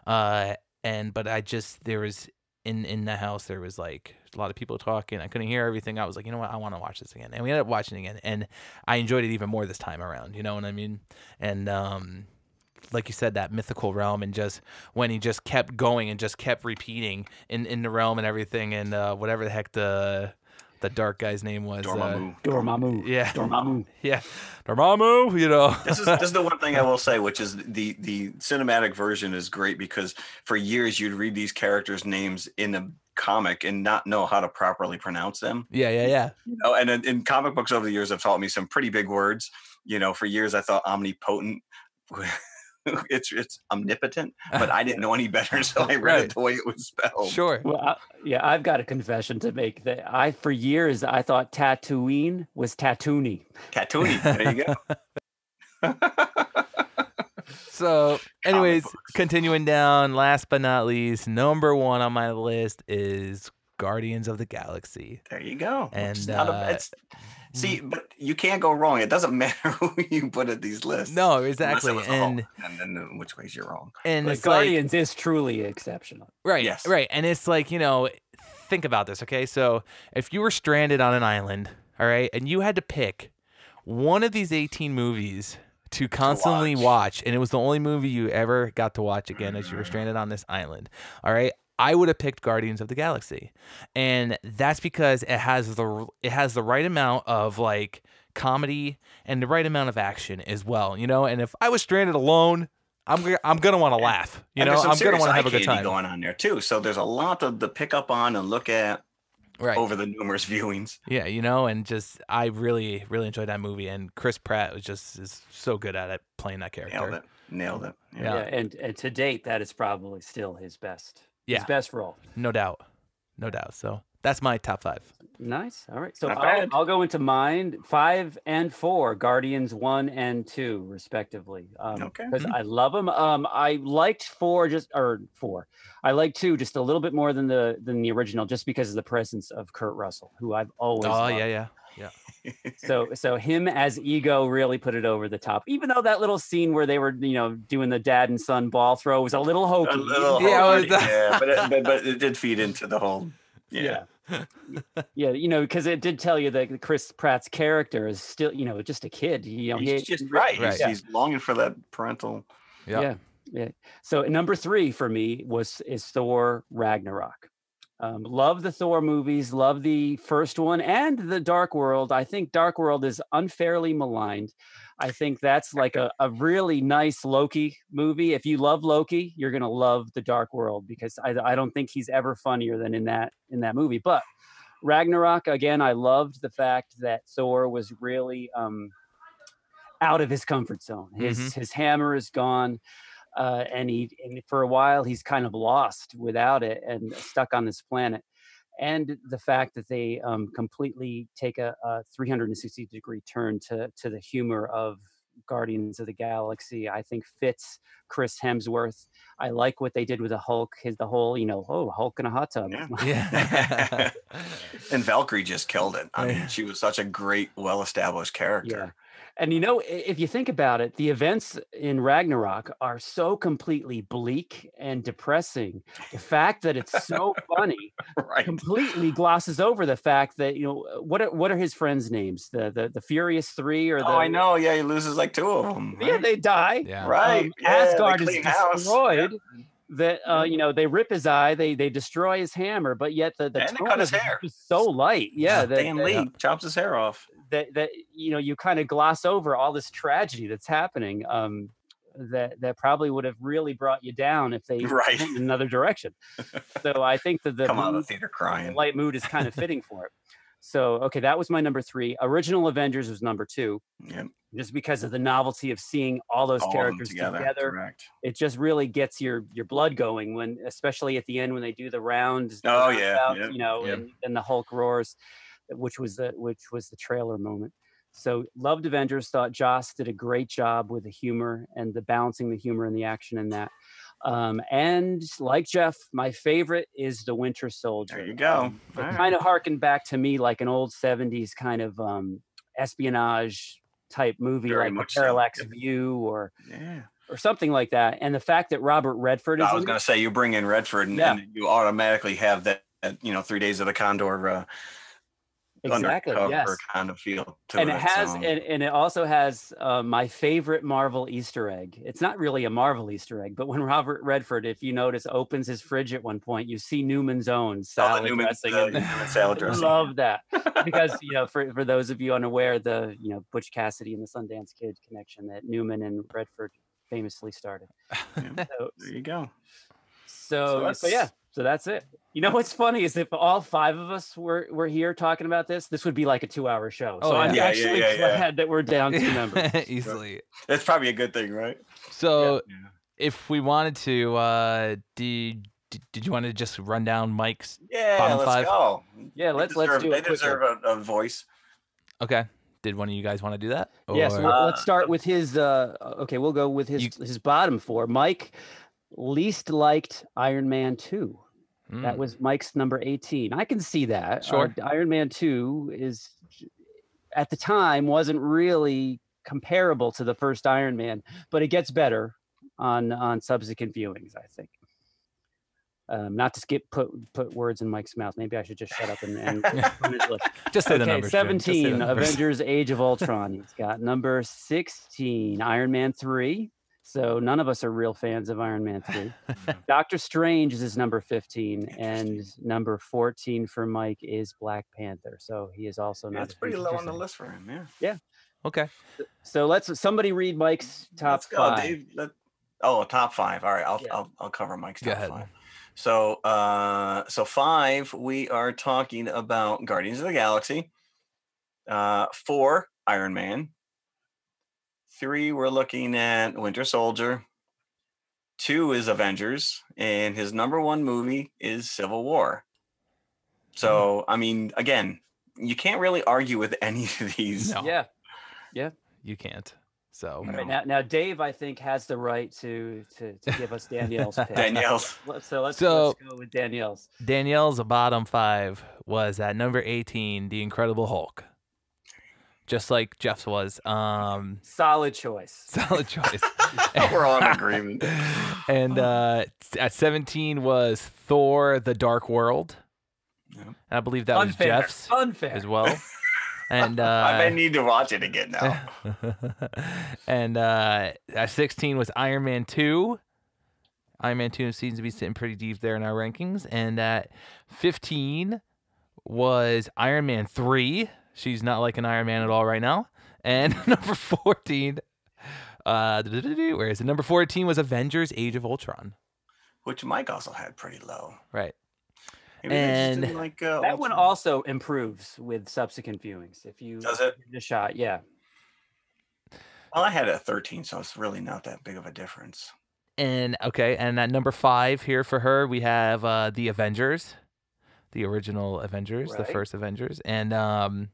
Uh, and, but I just, there was in, in the house, there was like a lot of people talking. I couldn't hear everything. I was like, you know what? I want to watch this again. And we ended up watching it again. And I enjoyed it even more this time around. You know what I mean? And, um, like you said, that mythical realm, and just when he just kept going and just kept repeating in, in the realm and everything, and uh, whatever the heck the the dark guy's name was, Dormammu. Uh, Dormammu. Yeah. Dormammu. Yeah. Dormammu. You know. This is this is the one thing I will say, which is the the cinematic version is great, because for years you'd read these characters' names in a comic and not know how to properly pronounce them. Yeah, yeah, yeah. You know, and in, in comic books over the years have taught me some pretty big words. You know, for years I thought omnipotent. It's it's omnipotent, but I didn't know any better, so I read right. it the way it was spelled. Sure. Well, I, yeah, I've got a confession to make. That I for years I thought Tatooine was Tatooine. Tatooine. There you go. So, anyways, continuing down. Last but not least, number one on my list is Guardians of the Galaxy. There you go. And it's not uh, a, it's, see, but you can't go wrong. It doesn't matter who you put at these lists. No, exactly. And, and then which ways you're wrong. And like, Guardians like, is truly exceptional. Right. Yes. Right. And it's like, you know, think about this. Okay. So if you were stranded on an island, all right, and you had to pick one of these eighteen movies to constantly to watch. watch, and it was the only movie you ever got to watch again mm-hmm. as you were stranded on this island. All right. I would have picked Guardians of the Galaxy, and that's because it has the it has the right amount of like comedy and the right amount of action as well, you know. And if I was stranded alone, I'm I'm gonna want to laugh, you know. I'm gonna want to have a good time going on there too. So there's a lot to, to pick up on and look at right. over the numerous viewings. Yeah, you know, and just I really really enjoyed that movie, and Chris Pratt was just is so good at it playing that character. Nailed it, nailed it. Yeah, yeah. yeah and, and to date, that is probably still his best. Yeah. His best role. No doubt. No doubt. So that's my top five. Nice. All right. So I'll, I'll go into mine. Five and four, Guardians one and two, respectively. Um, okay. Because mm-hmm. I love them. Um, I liked four just or four. I liked two just a little bit more than the than the original, just because of the presence of Kurt Russell, who I've always. Oh loved. yeah, yeah. Yeah. so so him as Ego really put it over the top. Even though that little scene where they were, you know, doing the dad and son ball throw was a little hokey. A little yeah, hokey. Was, uh... yeah but, it, but but it did feed into the whole yeah. Yeah, yeah you know, because it did tell you that Chris Pratt's character is still, you know, just a kid. You know, he's he, just right. right. He's, yeah. he's longing for that parental. Yeah. yeah. Yeah. So number three for me was is Thor Ragnarok. Um, love the Thor movies, love the first one and the Dark World. I think Dark World is unfairly maligned. I think that's like a, a really nice Loki movie. If you love Loki, you're going to love the Dark World, because I, I don't think he's ever funnier than in that, in that movie. But Ragnarok, again, I loved the fact that Thor was really um, out of his comfort zone. His, mm-hmm. his hammer is gone. Uh, and he, and for a while, he's kind of lost without it and stuck on this planet. And the fact that they um, completely take a, a three hundred sixty degree turn to to the humor of Guardians of the Galaxy, I think fits Chris Hemsworth. I like what they did with the Hulk. His the whole, you know, oh, Hulk in a hot tub. Yeah. yeah. And Valkyrie just killed it. I mean, she was such a great, well-established character. Yeah. And, you know, if you think about it, the events in Ragnarok are so completely bleak and depressing. The fact that it's so funny right. completely glosses over the fact that, you know, what are, what are his friends' names? The the, the Furious Three? Or the, oh, I know. Yeah, he loses like two of them. Right? Yeah, they die. Yeah. Right. Um, yeah, Asgard is destroyed. Yeah. That, uh, you know, they rip his eye, they they destroy his hammer, but yet the, the and tone cut his hair. Is so light. Yeah. That, Dan that, Lee uh, chops his hair off. That, that you know, you kind of gloss over all this tragedy that's happening um, that, that probably would have really brought you down if they right. went in another direction. So I think that the, Come mood, on, the theater crying. The light mood is kind of fitting for it. So, okay, that was my number three. Original Avengers was number two. Yeah. Just because of the novelty of seeing all those all characters together. together. It just really gets your your blood going, when, especially at the end when they do the rounds. Oh, the yeah. Out, yep. You know, yep. and, and the Hulk roars, which was the which was the trailer moment. So loved Avengers, thought Joss did a great job with the humor and the balancing the humor and the action in that. Um, and like Jeff, my favorite is The Winter Soldier. There you go. Um, it right. kind of harkened back to me like an old seventies kind of um, espionage type movie, Very like Parallax so. View or yeah. or something like that. And the fact that Robert Redford is I was going to say, you bring in Redford and, yeah. and you automatically have that, you know, Three Days of the Condor uh, exactly yes kind of feel to and it, it has so. and, and it also has uh my favorite Marvel Easter egg. It's not really a Marvel Easter egg, but when Robert Redford, if you notice, opens his fridge at one point, you see Newman's Own salad oh, Newman's, dressing, uh, and salad dressing. Love that, because you know, for, for those of you unaware, the you know Butch Cassidy and the Sundance Kid connection that Newman and Redford famously started. Yeah. So, there you go. So, so, so yeah, so that's it. You know what's funny is if all five of us were were here talking about this, this would be like a two-hour show. So oh, yeah. I'm yeah, actually yeah, yeah, yeah. glad that we're down two members. Easily. That's probably a good thing, right? So yeah. if we wanted to, uh, did, did you want to just run down Mike's yeah, bottom let's five? Go. Yeah, let's, deserve, let's do it. They deserve a, a voice. Okay. Did one of you guys want to do that? Yes. Yeah, so we'll, uh, let's start with his, uh, okay, we'll go with his, you, his bottom four. Mike least liked Iron Man two. Mm. That was Mike's number eighteen. I can see that. Sure. Uh, Iron Man two is, at the time, wasn't really comparable to the first Iron Man, but it gets better on on subsequent viewings, I think. Um, not to skip put put words in Mike's mouth. Maybe I should just shut up and, and just say okay, the numbers. seventeen, the numbers. Avengers: Age of Ultron. He's got number sixteen, Iron Man three. So none of us are real fans of Iron Man three. Doctor Strange is his number fifteen, and number fourteen for Mike is Black Panther. So he is also yeah, not. That's pretty low on the list for him. Yeah. Yeah. Okay. So, so let's somebody read Mike's top let's go, five. Dave, let, oh, top five. All right, I'll yeah. I'll, I'll cover Mike's top five. So uh, so five, we are talking about Guardians of the Galaxy. Uh, four, Iron Man. Three, we're looking at Winter Soldier. Two is Avengers, and his number one movie is Civil War. So, I mean, again, you can't really argue with any of these. No. Yeah, yeah, you can't. So no. right, now, now, Dave, I think, has the right to to, to give us Danielle's pick. Danielle's. So let's, so let's go with Danielle's. Danielle's bottom five was at number eighteen, The Incredible Hulk. Just like Jeff's was. Um, solid choice. Solid choice. We're all in agreement. And uh, at seventeen was Thor: The Dark World. Yeah. And I believe that Unfair. was Jeff's Unfair. as well. And uh, I may need to watch it again now. And uh, at sixteen was Iron Man two. Iron Man two seems to be sitting pretty deep there in our rankings. And at fifteen was Iron Man three. She's not like an Iron Man at all right now. And number fourteen, uh, where is it? Number fourteen was Avengers: Age of Ultron, which Mike also had pretty low. Right. Maybe and didn't like, uh, that Ultron. One also improves with subsequent viewings. If you does it give it a shot, yeah. Well, I had it at thirteen, so it's really not that big of a difference. And okay, and at number five here for her, we have uh, the Avengers, the original Avengers, right. the first Avengers, and. Um,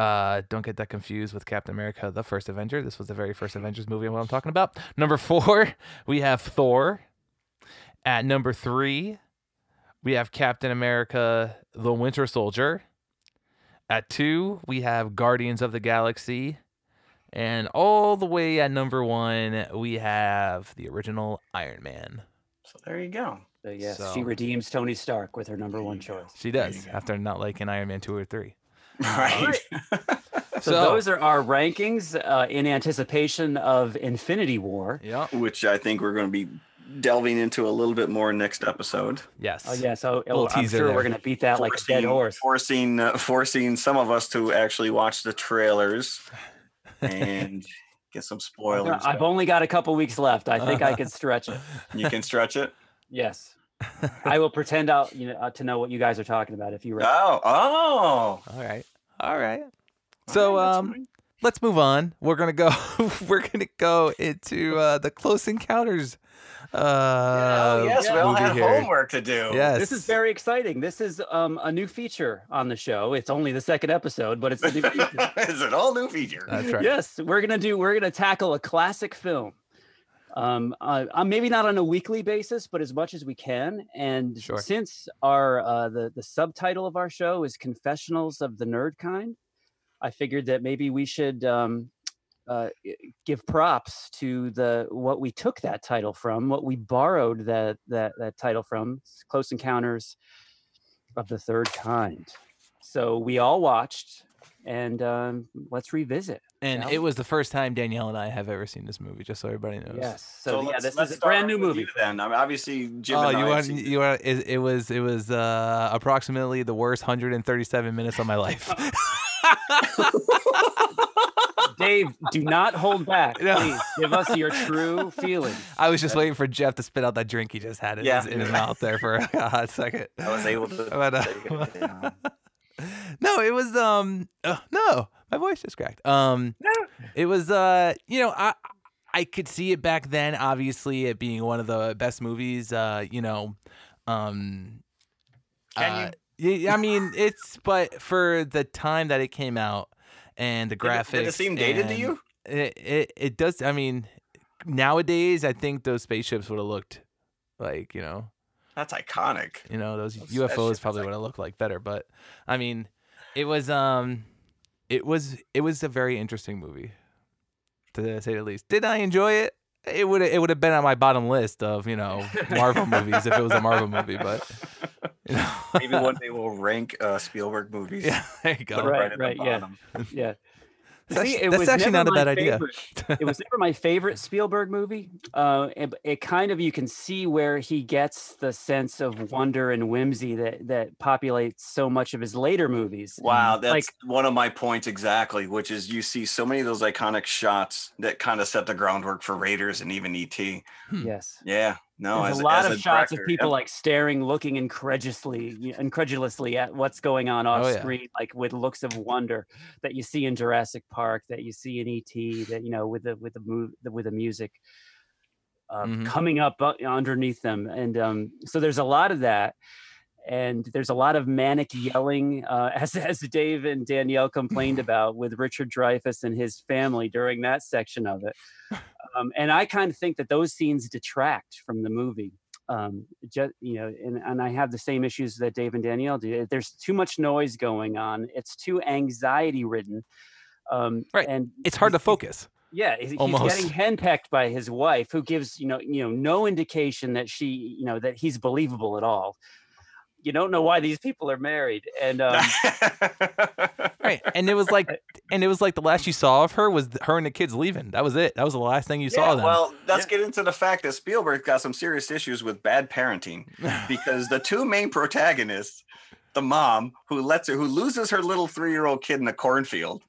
Uh, don't get that confused with Captain America: The First Avenger. This was the very first Avengers movie. What I'm talking about. Number four, we have Thor. At number three, we have Captain America: The Winter Soldier. At two, we have Guardians of the Galaxy, and all the way at number one, we have the original Iron Man. So there you go. So yes, so, she redeems Tony Stark with her number one choice. She does after not liking Iron Man two or three. Right. right. So, so those are our rankings uh, in anticipation of Infinity War. Yeah. Which I think we're going to be delving into a little bit more next episode. Yes. Oh yeah. So oh, I'm sure there. we're going to beat that forcing, like a dead horse. Forcing, uh, forcing some of us to actually watch the trailers and get some spoilers. I've only got a couple weeks left. I think uh-huh. I can stretch it. You can stretch it. Yes. I will pretend out you know uh, to know what you guys are talking about if you read. Oh, oh, all right, all right. So all right, um, fine. let's move on. We're gonna go. we're gonna go into uh, the Close Encounters. Uh, yeah, oh yes, yeah. we all have here. homework to do. Yes, this is very exciting. This is um a new feature on the show. It's only the second episode, but it's a new feature. It's an all new feature. That's right. Yes, we're gonna do. We're gonna tackle a classic film. um, uh, maybe not on a weekly basis, but as much as we can. And sure. since our uh, the, the subtitle of our show is Confessionals of the Nerd Kind, I figured that maybe we should um, uh, give props to the what we took that title from, what we borrowed that that, that title from, Close Encounters of the Third Kind. So we all watched, and um, let's revisit. And you know? It was the first time Danielle and I have ever seen this movie, just so everybody knows. Yes. So, so yeah, this is a brand new movie. Then I mean, obviously, Jim oh, and you I are, you are, it, it was it was uh, approximately the worst one hundred thirty-seven minutes of my life. Dave, do not hold back. No. Please give us your true feelings. I was just waiting for Jeff to spit out that drink he just had in, yeah. his, in his mouth there for a hot second. I was able to. But, uh, no, it was um oh, no, my voice just cracked. Um, it was uh you know I I could see it back then. Obviously, it being one of the best movies. Uh, you know, um, can you? Uh, I mean, it's but for the time that it came out. And the graphics. Did it, did it seem dated to you? It, it it does. I mean, nowadays I think those spaceships would have looked like, you know, that's iconic. You know, those that's, U F Os probably would have looked like better. But I mean, it was um, it was it was a very interesting movie, to say the least. Did I enjoy it? It would it would have been on my bottom list of, you know, Marvel movies if it was a Marvel movie, but. Maybe one day we'll rank uh, Spielberg movies. Yeah, there you go. Right, right, right yeah, yeah. See, it that's was actually not a bad favorite. idea. It was never my favorite Spielberg movie. Uh, it, it kind of, you can see where he gets the sense of wonder and whimsy that that populates so much of his later movies. Wow, that's like, one of my points exactly, which is you see so many of those iconic shots that kind of set the groundwork for Raiders and even E T Yes. Yeah. No, there's as, a lot as of a shots director, of people yep. like staring, looking incredulously, incredulously at what's going on off oh, screen, yeah. like with looks of wonder that you see in Jurassic Park, that you see in E T, that you know with the with the move with the music um, mm-hmm. coming up underneath them, and um, so there's a lot of that, and there's a lot of manic yelling, uh, as as Dave and Danielle complained about with Richard Dreyfuss and his family during that section of it. Um, and I kind of think that those scenes detract from the movie, um, just, you know, and, and I have the same issues that Dave and Danielle do. There's too much noise going on. It's too anxiety ridden. Um, right. And it's hard to focus. Yeah. He's, he's getting henpecked by his wife, who gives, you know, you know, no indication that she, you know, that he's believable at all. You don't know why these people are married. And, um, right. And it was like, and it was like the last you saw of her was her and the kids leaving. That was it. That was the last thing you yeah, saw. Them. Well, let's yeah. get into the fact that Spielberg got some serious issues with bad parenting, because the two main protagonists, the mom who lets her, who loses her little three-year-old kid in the cornfield.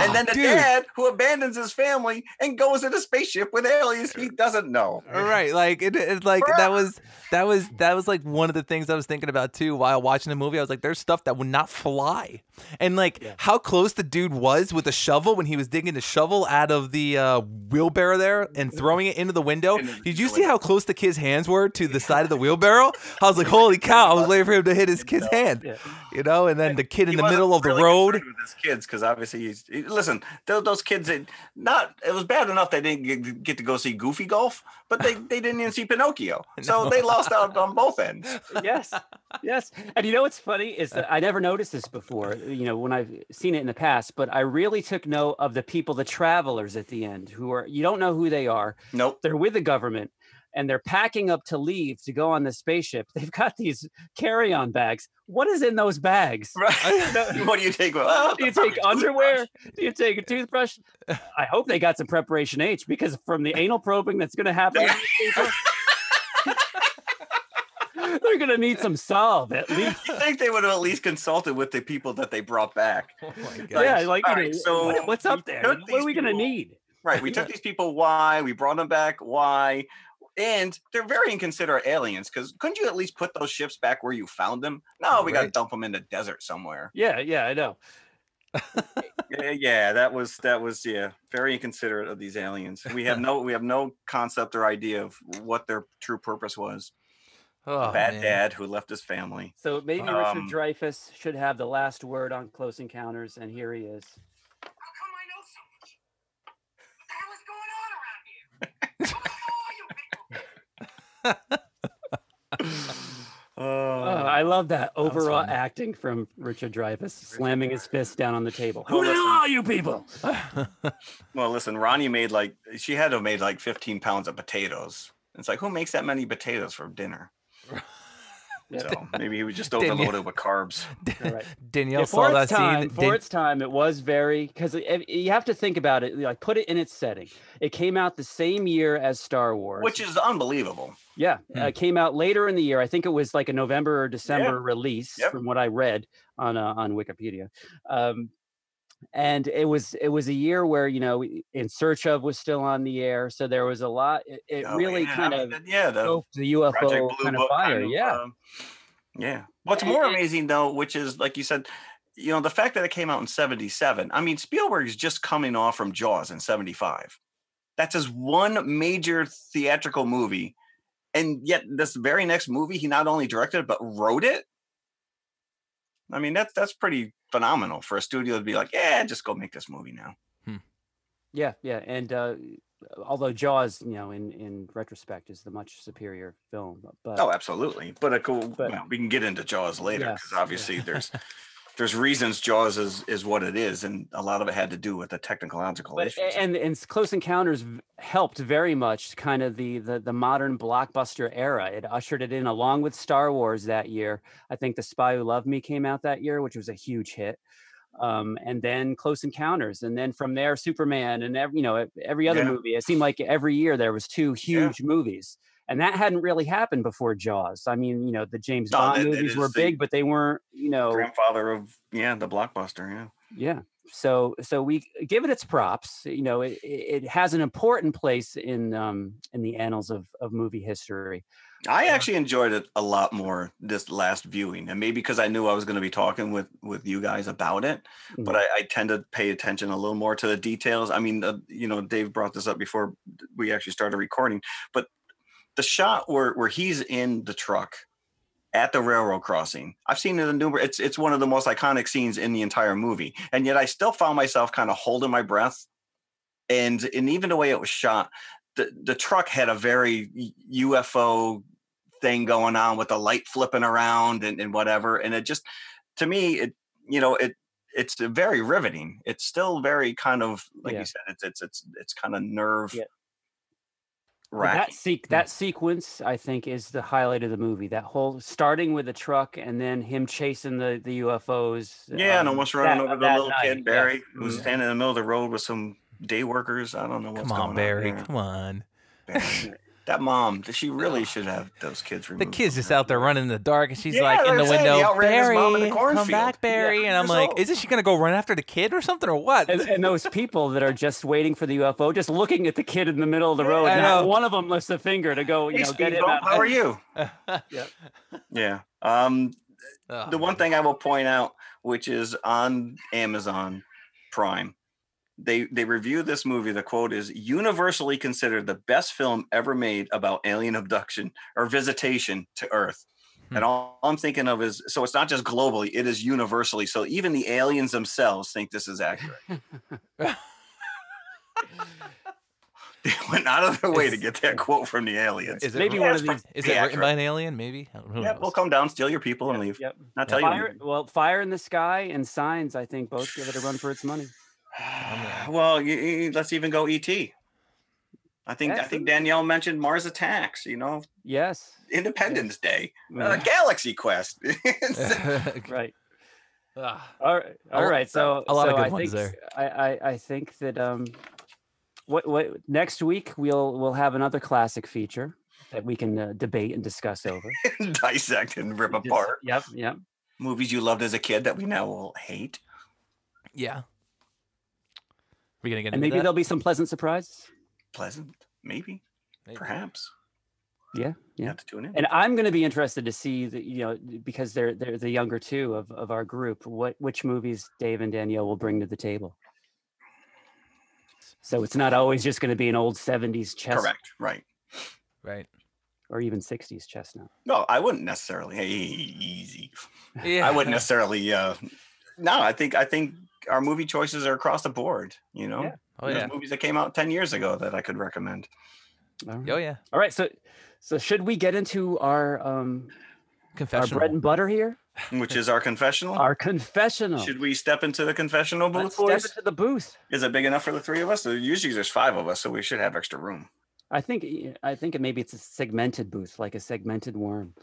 And then the Dude. dad who abandons his family and goes in a spaceship with aliens he doesn't know. Right, like it, it like Bruh. that was that was that was like one of the things I was thinking about too while watching the movie. I was like, there's stuff that would not fly, and like yeah. how close the dude was with a shovel when he was digging the shovel out of the uh, wheelbarrow there and throwing it into the window. Did you see how close the kid's hands were to the side of the wheelbarrow? I was like, holy cow! I was waiting for him to hit his kid's hand, yeah. you know. And then the kid in he the middle of the really road with his kids because. Obviously, he's, he, listen, those, those kids, they, not it was bad enough they didn't get, get to go see Goofy Golf, but they, they didn't even see Pinocchio. So no. they lost out on both ends. Yes. Yes. And you know what's funny is that I never noticed this before, you know, when I've seen it in the past, but I really took note of the people, the travelers at the end who are, you don't know who they are. Nope. They're with the government. And they're packing up to leave to go on the spaceship. They've got these carry-on bags. What is in those bags? Right. What do you take? Well, do you take underwear? Do you take a toothbrush? I hope they got some preparation H, because from the anal probing that's going to happen, they're going to need some solve at least. You think they would have at least consulted with the people that they brought back? Oh my God. Yeah, like you know, right, so what, what's up there? What are we going to need? Right. We took these people. Why? We brought them back. Why? And they're very inconsiderate aliens, because couldn't you at least put those ships back where you found them? No, we right. got to dump them in the desert somewhere. Yeah, yeah, I know. yeah, yeah, that was that was yeah, very inconsiderate of these aliens. We have no we have no concept or idea of what their true purpose was. Oh, bad man. dad who left his family. So maybe um, Richard Dreyfuss should have the last word on Close Encounters, and here he is. How come I know so much? What the hell is going on around here? Oh, oh, I love that overall that acting from Richard Dreyfuss, slamming his fist down on the table. Who the hell are you people? Well, listen, Ronnie made like, she had to have made like fifteen pounds of potatoes. It's like, who makes that many potatoes for dinner? So maybe he was just overloaded Danielle, with carbs. Right. Danielle saw that scene. For its time, it was very, because you have to think about it, like put it in its setting. It came out the same year as Star Wars. Which is unbelievable. Yeah, hmm. uh, it came out later in the year. I think it was like a November or December yeah. release yep. from what I read on uh, on Wikipedia. Um, and it was it was a year where, you know, In Search Of was still on the air. So there was a lot. It, it oh, really yeah. kind of yeah, the, the U F O kind of fire. Kind of, yeah. Um, yeah. What's more amazing, though, which is, like you said, you know, the fact that it came out in seventy-seven. I mean, Spielberg's just coming off from Jaws in seventy-five. That's his one major theatrical movie. And yet this very next movie, he not only directed it, but wrote it. I mean, that's that's pretty phenomenal for a studio to be like, yeah, just go make this movie now. Hmm. Yeah, yeah. And uh, although Jaws, you know, in, in retrospect is the much superior film. But, oh, absolutely. But, a cool, but well, we can get into Jaws later because yes, obviously yeah. there's there's reasons Jaws is, is what it is. And a lot of it had to do with the technological but, issues. And, and Close Encounters helped very much kind of the, the, the modern blockbuster era. It ushered it in along with Star Wars that year. I think The Spy Who Loved Me came out that year, which was a huge hit. Um, and then Close Encounters, and then from there Superman, and every, you know every other yeah. movie. It seemed like every year there was two huge yeah. movies, and that hadn't really happened before Jaws. I mean, you know, the James no, Bond that, movies that were big, but they weren't, you know, grandfather of yeah the blockbuster, yeah, yeah. So so we give it its props. You know, it it has an important place in um in the annals of of movie history. I actually enjoyed it a lot more this last viewing, and maybe because I knew I was going to be talking with with you guys about it, mm-hmm. but I, I tend to pay attention a little more to the details. I mean, uh, you know, Dave brought this up before we actually started recording, but the shot where where he's in the truck at the railroad crossing, I've seen it in numerous. It's it's one of the most iconic scenes in the entire movie, and yet I still found myself kind of holding my breath, and and even the way it was shot. The, the truck had a very U F O thing going on with the light flipping around and, and whatever. And it just, to me, it, you know, it, it's very riveting. It's still very kind of, like yeah. you said, it's, it's, it's, it's kind of nerve. Yeah. That se- that sequence, I think, is the highlight of the movie. That whole starting with the truck and then him chasing the, the U F Os. Yeah. Um, and almost running that, over the little night. kid, Barry, yeah. who was yeah. standing in the middle of the road with some day workers. I don't know what's going on. Come on, Barry. Come on. That mom, she really should have those kids removed. The kid's just out there running in the dark, and she's yeah, like in the window, he outran Barry, his mom in the cornfield. Come back, Barry. Yeah, and I'm like, old. Isn't she going to go run after the kid or something or what? And, and those people that are just waiting for the U F O, just looking at the kid in the middle of the road, and not one of them lifts a finger to go, you hey, know, Steve, get him out. How are you? yeah. yeah. Um, oh, the one man. thing I will point out, which is on Amazon Prime, They they review this movie. The quote is universally considered the best film ever made about alien abduction or visitation to Earth. Hmm. And all I'm thinking of is, so it's not just globally, it is universally. So even the aliens themselves think this is accurate. They went out of their way is, to get that quote from the aliens. Is it, maybe one of these, is it written by an alien? Maybe. Yeah, we'll come down, steal your people, yep, and leave. Yep. Not tell fire, you. Well, Fire in the Sky and Signs, I think, both give it a run for its money. Well, you, you, let's even go E T. I think yes. I think Danielle mentioned Mars Attacks. You know, yes, Independence yes. Day, uh, Galaxy Quest. Right. All right. All right. So a lot so of good I ones think, there. I, I I think that um, what what next week we'll we'll have another classic feature that we can uh, debate and discuss over, dissect and rip Just, apart. Yep. Yep. Movies you loved as a kid that we now will hate. Yeah. We're gonna get and maybe that? There'll be some pleasant surprises. Pleasant, maybe, maybe. Perhaps. Yeah, yeah. You have to tune in. And I'm going to be interested to see that, you know, because they're they're the younger two of of our group. What which movies Dave and Danielle will bring to the table. So it's not always just going to be an old seventies chestnut. Correct. Right. Right. Or even sixties chestnut. No, I wouldn't necessarily. Hey, easy. Yeah. I wouldn't necessarily. Uh, no, I think I think. Our movie choices are across the board, you know. Yeah. Oh, there's yeah. movies that came out ten years ago that I could recommend. All right. Oh yeah. All right. So, so should we get into our um, confessional, our bread and butter here, which is our confessional? Our confessional. Should we step into the confessional booth? Let's step into the booth. Is it big enough for the three of us? Usually there's five of us, so we should have extra room. I think. I think it maybe it's a segmented booth, like a segmented worm.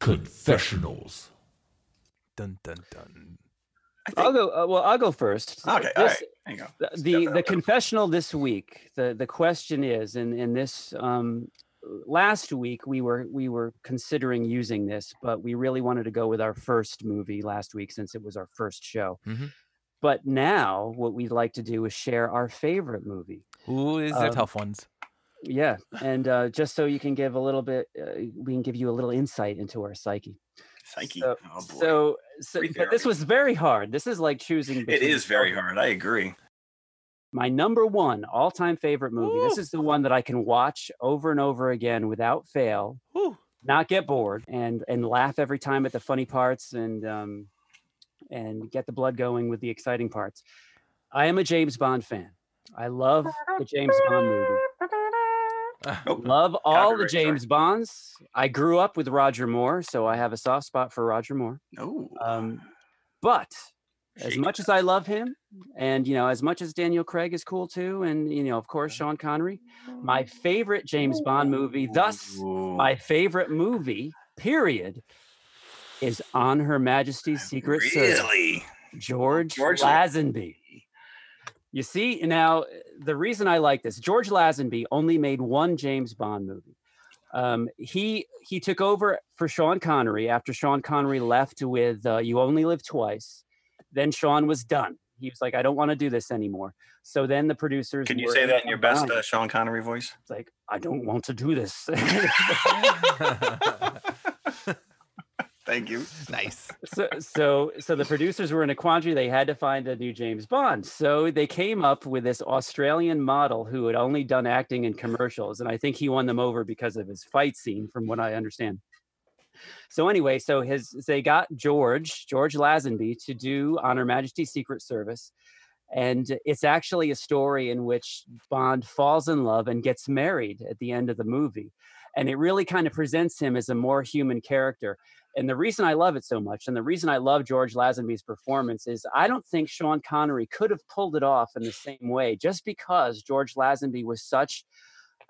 Confessionals. Dun dun dun. Think... I'll go. Uh, well, I'll go first. Okay. This, all right. There you go. Let's the the confessional this week. The the question is, and in this um, last week we were we were considering using this, but we really wanted to go with our first movie last week since it was our first show. Mm-hmm. But now what we'd like to do is share our favorite movie. Ooh, these are um, tough ones. Yeah, and uh, just so you can give a little bit, uh, we can give you a little insight into our psyche. Psyche. So, oh boy. so, so but this was very hard. This is like choosing between. It is very hard. I agree. My number one all-time favorite movie. Ooh. This is the one that I can watch over and over again without fail, Ooh. not get bored, and and laugh every time at the funny parts, and um, and get the blood going with the exciting parts. I am a James Bond fan. I love the James Bond movie. Oh, love all the James sorry. Bonds. I grew up with Roger Moore, so I have a soft spot for Roger Moore. Oh, um, but Shake. as much as I love him, and you know, as much as Daniel Craig is cool too, and you know, of course, Sean Connery, my favorite James Bond movie, thus my favorite movie, period, is On Her Majesty's Secret Service. Really, George, George Lazenby. You see, now, the reason I like this, George Lazenby only made one James Bond movie. Um, he he took over for Sean Connery after Sean Connery left with uh, You Only Live Twice. Then Sean was done. He was like, I don't want to do this anymore. So then the producers... Can you say that in your best uh, Sean Connery voice? It's like, I don't want to do this. Thank you. Nice. So, so, so the producers were in a quandary. They had to find a new James Bond. So they came up with this Australian model who had only done acting in commercials. And I think he won them over because of his fight scene, from what I understand. So anyway, so his they got George, George Lazenby, to do On Her Majesty's Secret Service. And it's actually a story in which Bond falls in love and gets married at the end of the movie. And it really kind of presents him as a more human character. And the reason I love it so much, and the reason I love George Lazenby's performance, is I don't think Sean Connery could have pulled it off in the same way, just because George Lazenby was such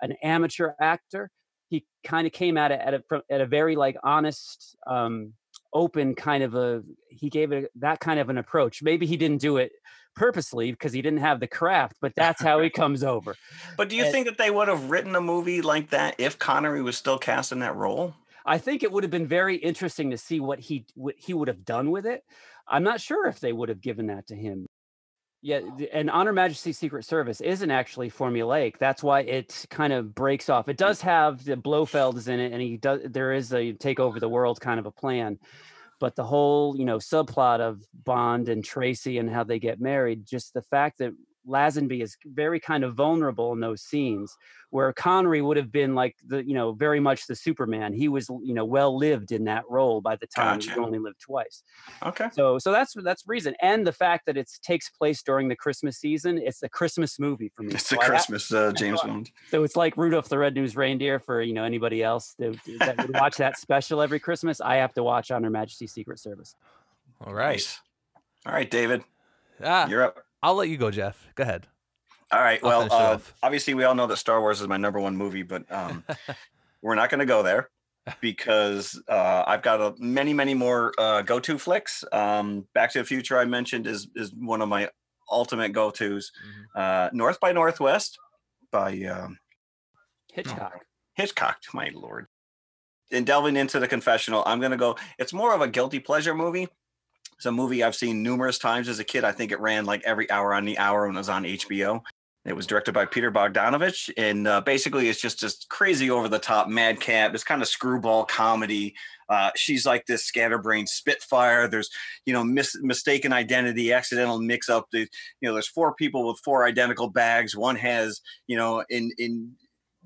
an amateur actor. He kind of came at it at a, at a very like honest, um, open kind of a, he gave it that kind of an approach. Maybe he didn't do it purposely because he didn't have the craft, but that's how he comes over. But do you and, think that they would have written a movie like that if Connery was still cast in that role? I think it would have been very interesting to see what he what he would have done with it. I'm not sure if they would have given that to him. Yeah, and On Her Majesty's Secret Service isn't actually formulaic. That's why it kind of breaks off. It does have the Blofelds in it, and he does. There is a take over the world kind of a plan, but the whole you know subplot of Bond and Tracy and how they get married, just the fact that Lazenby is very kind of vulnerable in those scenes, where Connery would have been like the, you know, very much the Superman. He was, you know, well lived in that role by the time gotcha. You only lived twice. Okay. So, so that's that's reason, and the fact that it takes place during the Christmas season. It's a Christmas movie for me. It's so a I Christmas have, uh, James Bond. So it's like Rudolph the Red-Nosed Reindeer for you know anybody else that, that would watch that special every Christmas. I have to watch On Her Majesty's Secret Service. All right, all right, David, ah. you're up. I'll let you go, Jeff. Go ahead. All right. I'll well, uh, obviously, we all know that Star Wars is my number one movie, but um, we're not going to go there because uh, I've got a, many, many more uh, go-to flicks. Um, Back to the Future, I mentioned, is is one of my ultimate go-tos. Mm-hmm. uh, North by Northwest by um, Hitchcock. Oh, Hitchcock, my lord. And delving into the confessional, I'm going to go. It's more of a guilty pleasure movie. It's a movie I've seen numerous times as a kid. I think it ran like every hour on the hour when it was on H B O. It was directed by Peter Bogdanovich. And uh, basically, it's just this crazy over-the-top madcap. It's kind of screwball comedy. Uh, she's like this scatterbrained spitfire. There's, you know, mis- mistaken identity, accidental mix-up. The, you know, there's four people with four identical bags. One has, you know, in in...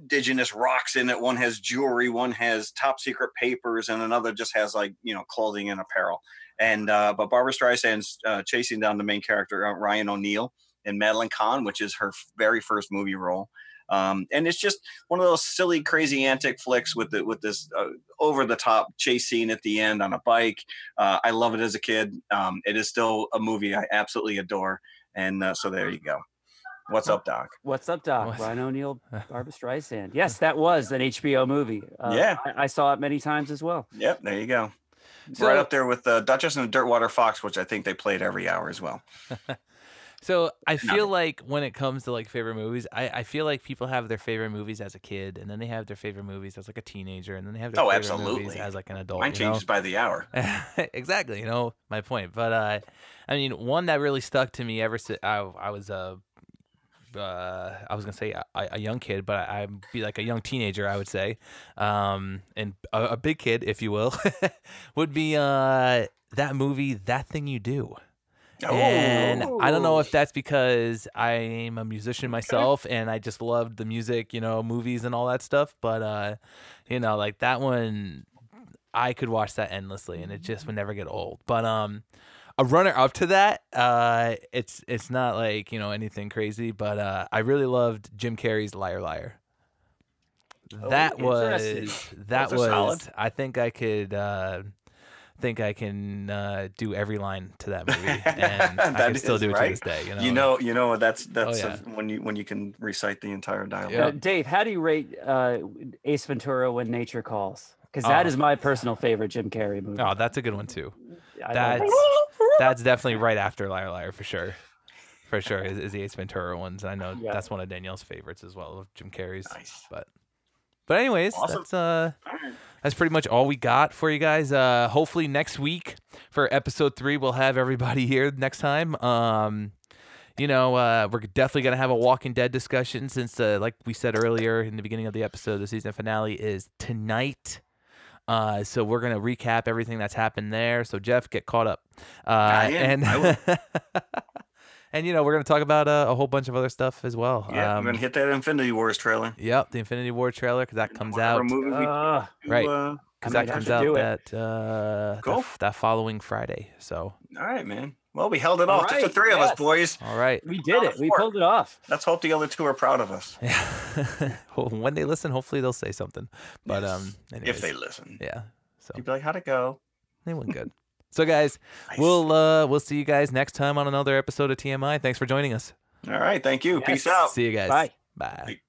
indigenous rocks in it, one has jewelry, one has top secret papers, and another just has like you know clothing and apparel. And uh but Barbara Streisand's uh chasing down the main character uh, Ryan O'Neal, and Madeline Kahn, which is her very first movie role. Um, and it's just one of those silly, crazy antic flicks with the, with this uh, over-the-top chase scene at the end on a bike. Uh, I love it as a kid. Um, it is still a movie I absolutely adore. And uh, so there you go. What's up, Doc? What's up, Doc? What's Ryan O'Neal, Barbra Streisand. Yes, that was an H B O movie. Uh, yeah. I, I saw it many times as well. Yep, there you go. So, right up there with uh, Duchess and the Dirtwater Fox, which I think they played every hour as well. So I feel no. like when it comes to like favorite movies, I, I feel like people have their favorite movies as a kid, and then they have their favorite movies as like a teenager, and then they have their oh, favorite absolutely. movies as like an adult. Mine changes know? by the hour. Exactly. You know, my point. But uh, I mean, one that really stuck to me ever since I, I was a uh, Uh, I was gonna say a, a young kid, but I, I'd be like a young teenager, I would say, um, and a, a big kid, if you will, would be uh, that movie, That Thing You Do. Oh. And I don't know if that's because I'm a musician myself, okay. and I just loved the music, you know, movies and all that stuff. But uh, you know, like that one, I could watch that endlessly, and it just would never get old. But um. A runner up to that, uh, it's it's not like, you know, anything crazy, but uh, I really loved Jim Carrey's Liar Liar. That oh, was that was. Solid. I think I could uh, think I can uh, do every line to that movie, and that I can still do it right. to this day. You know, you know, you know that's that's oh, yeah. a, when you when you can recite the entire dialogue. Yeah. Uh, Dave, how do you rate uh, Ace Ventura: When Nature Calls? Because that oh. is my personal favorite Jim Carrey movie. Oh, that's a good one too. I that's that's definitely right after Liar Liar for sure, for sure is, is the Ace Ventura ones. I know yeah. that's one of Danielle's favorites as well, of Jim Carrey's. Nice. But but anyways, awesome. that's uh that's pretty much all we got for you guys. Uh, hopefully next week for episode three we'll have everybody here next time. Um. You know, uh, we're definitely going to have a Walking Dead discussion since, uh, like we said earlier in the beginning of the episode, the season finale is tonight. Uh, so we're going to recap everything that's happened there. So, Jeff, get caught up. Uh, I am. And, I will. And, you know, we're going to talk about uh, a whole bunch of other stuff as well. Yeah, um, I'm going to hit that Infinity Wars trailer. Yep, the Infinity War trailer, because that comes out. Movie uh, to, right. Uh, because that comes out that, uh, cool. that, that following Friday. So, all right, man. Well, we held it all off. Right. Just the three yes. of us, boys. All right. We did it. We pulled it off. Let's hope the other two are proud of us. Yeah. Well, when they listen, hopefully they'll say something. But yes. um, anyways, if they listen. Yeah. So you'd be like, how'd it go? They went good. So, guys, nice. we'll uh, we'll see you guys next time on another episode of T M I. Thanks for joining us. All right. Thank you. Yes. Peace out. See you guys. Bye. Bye. Bye.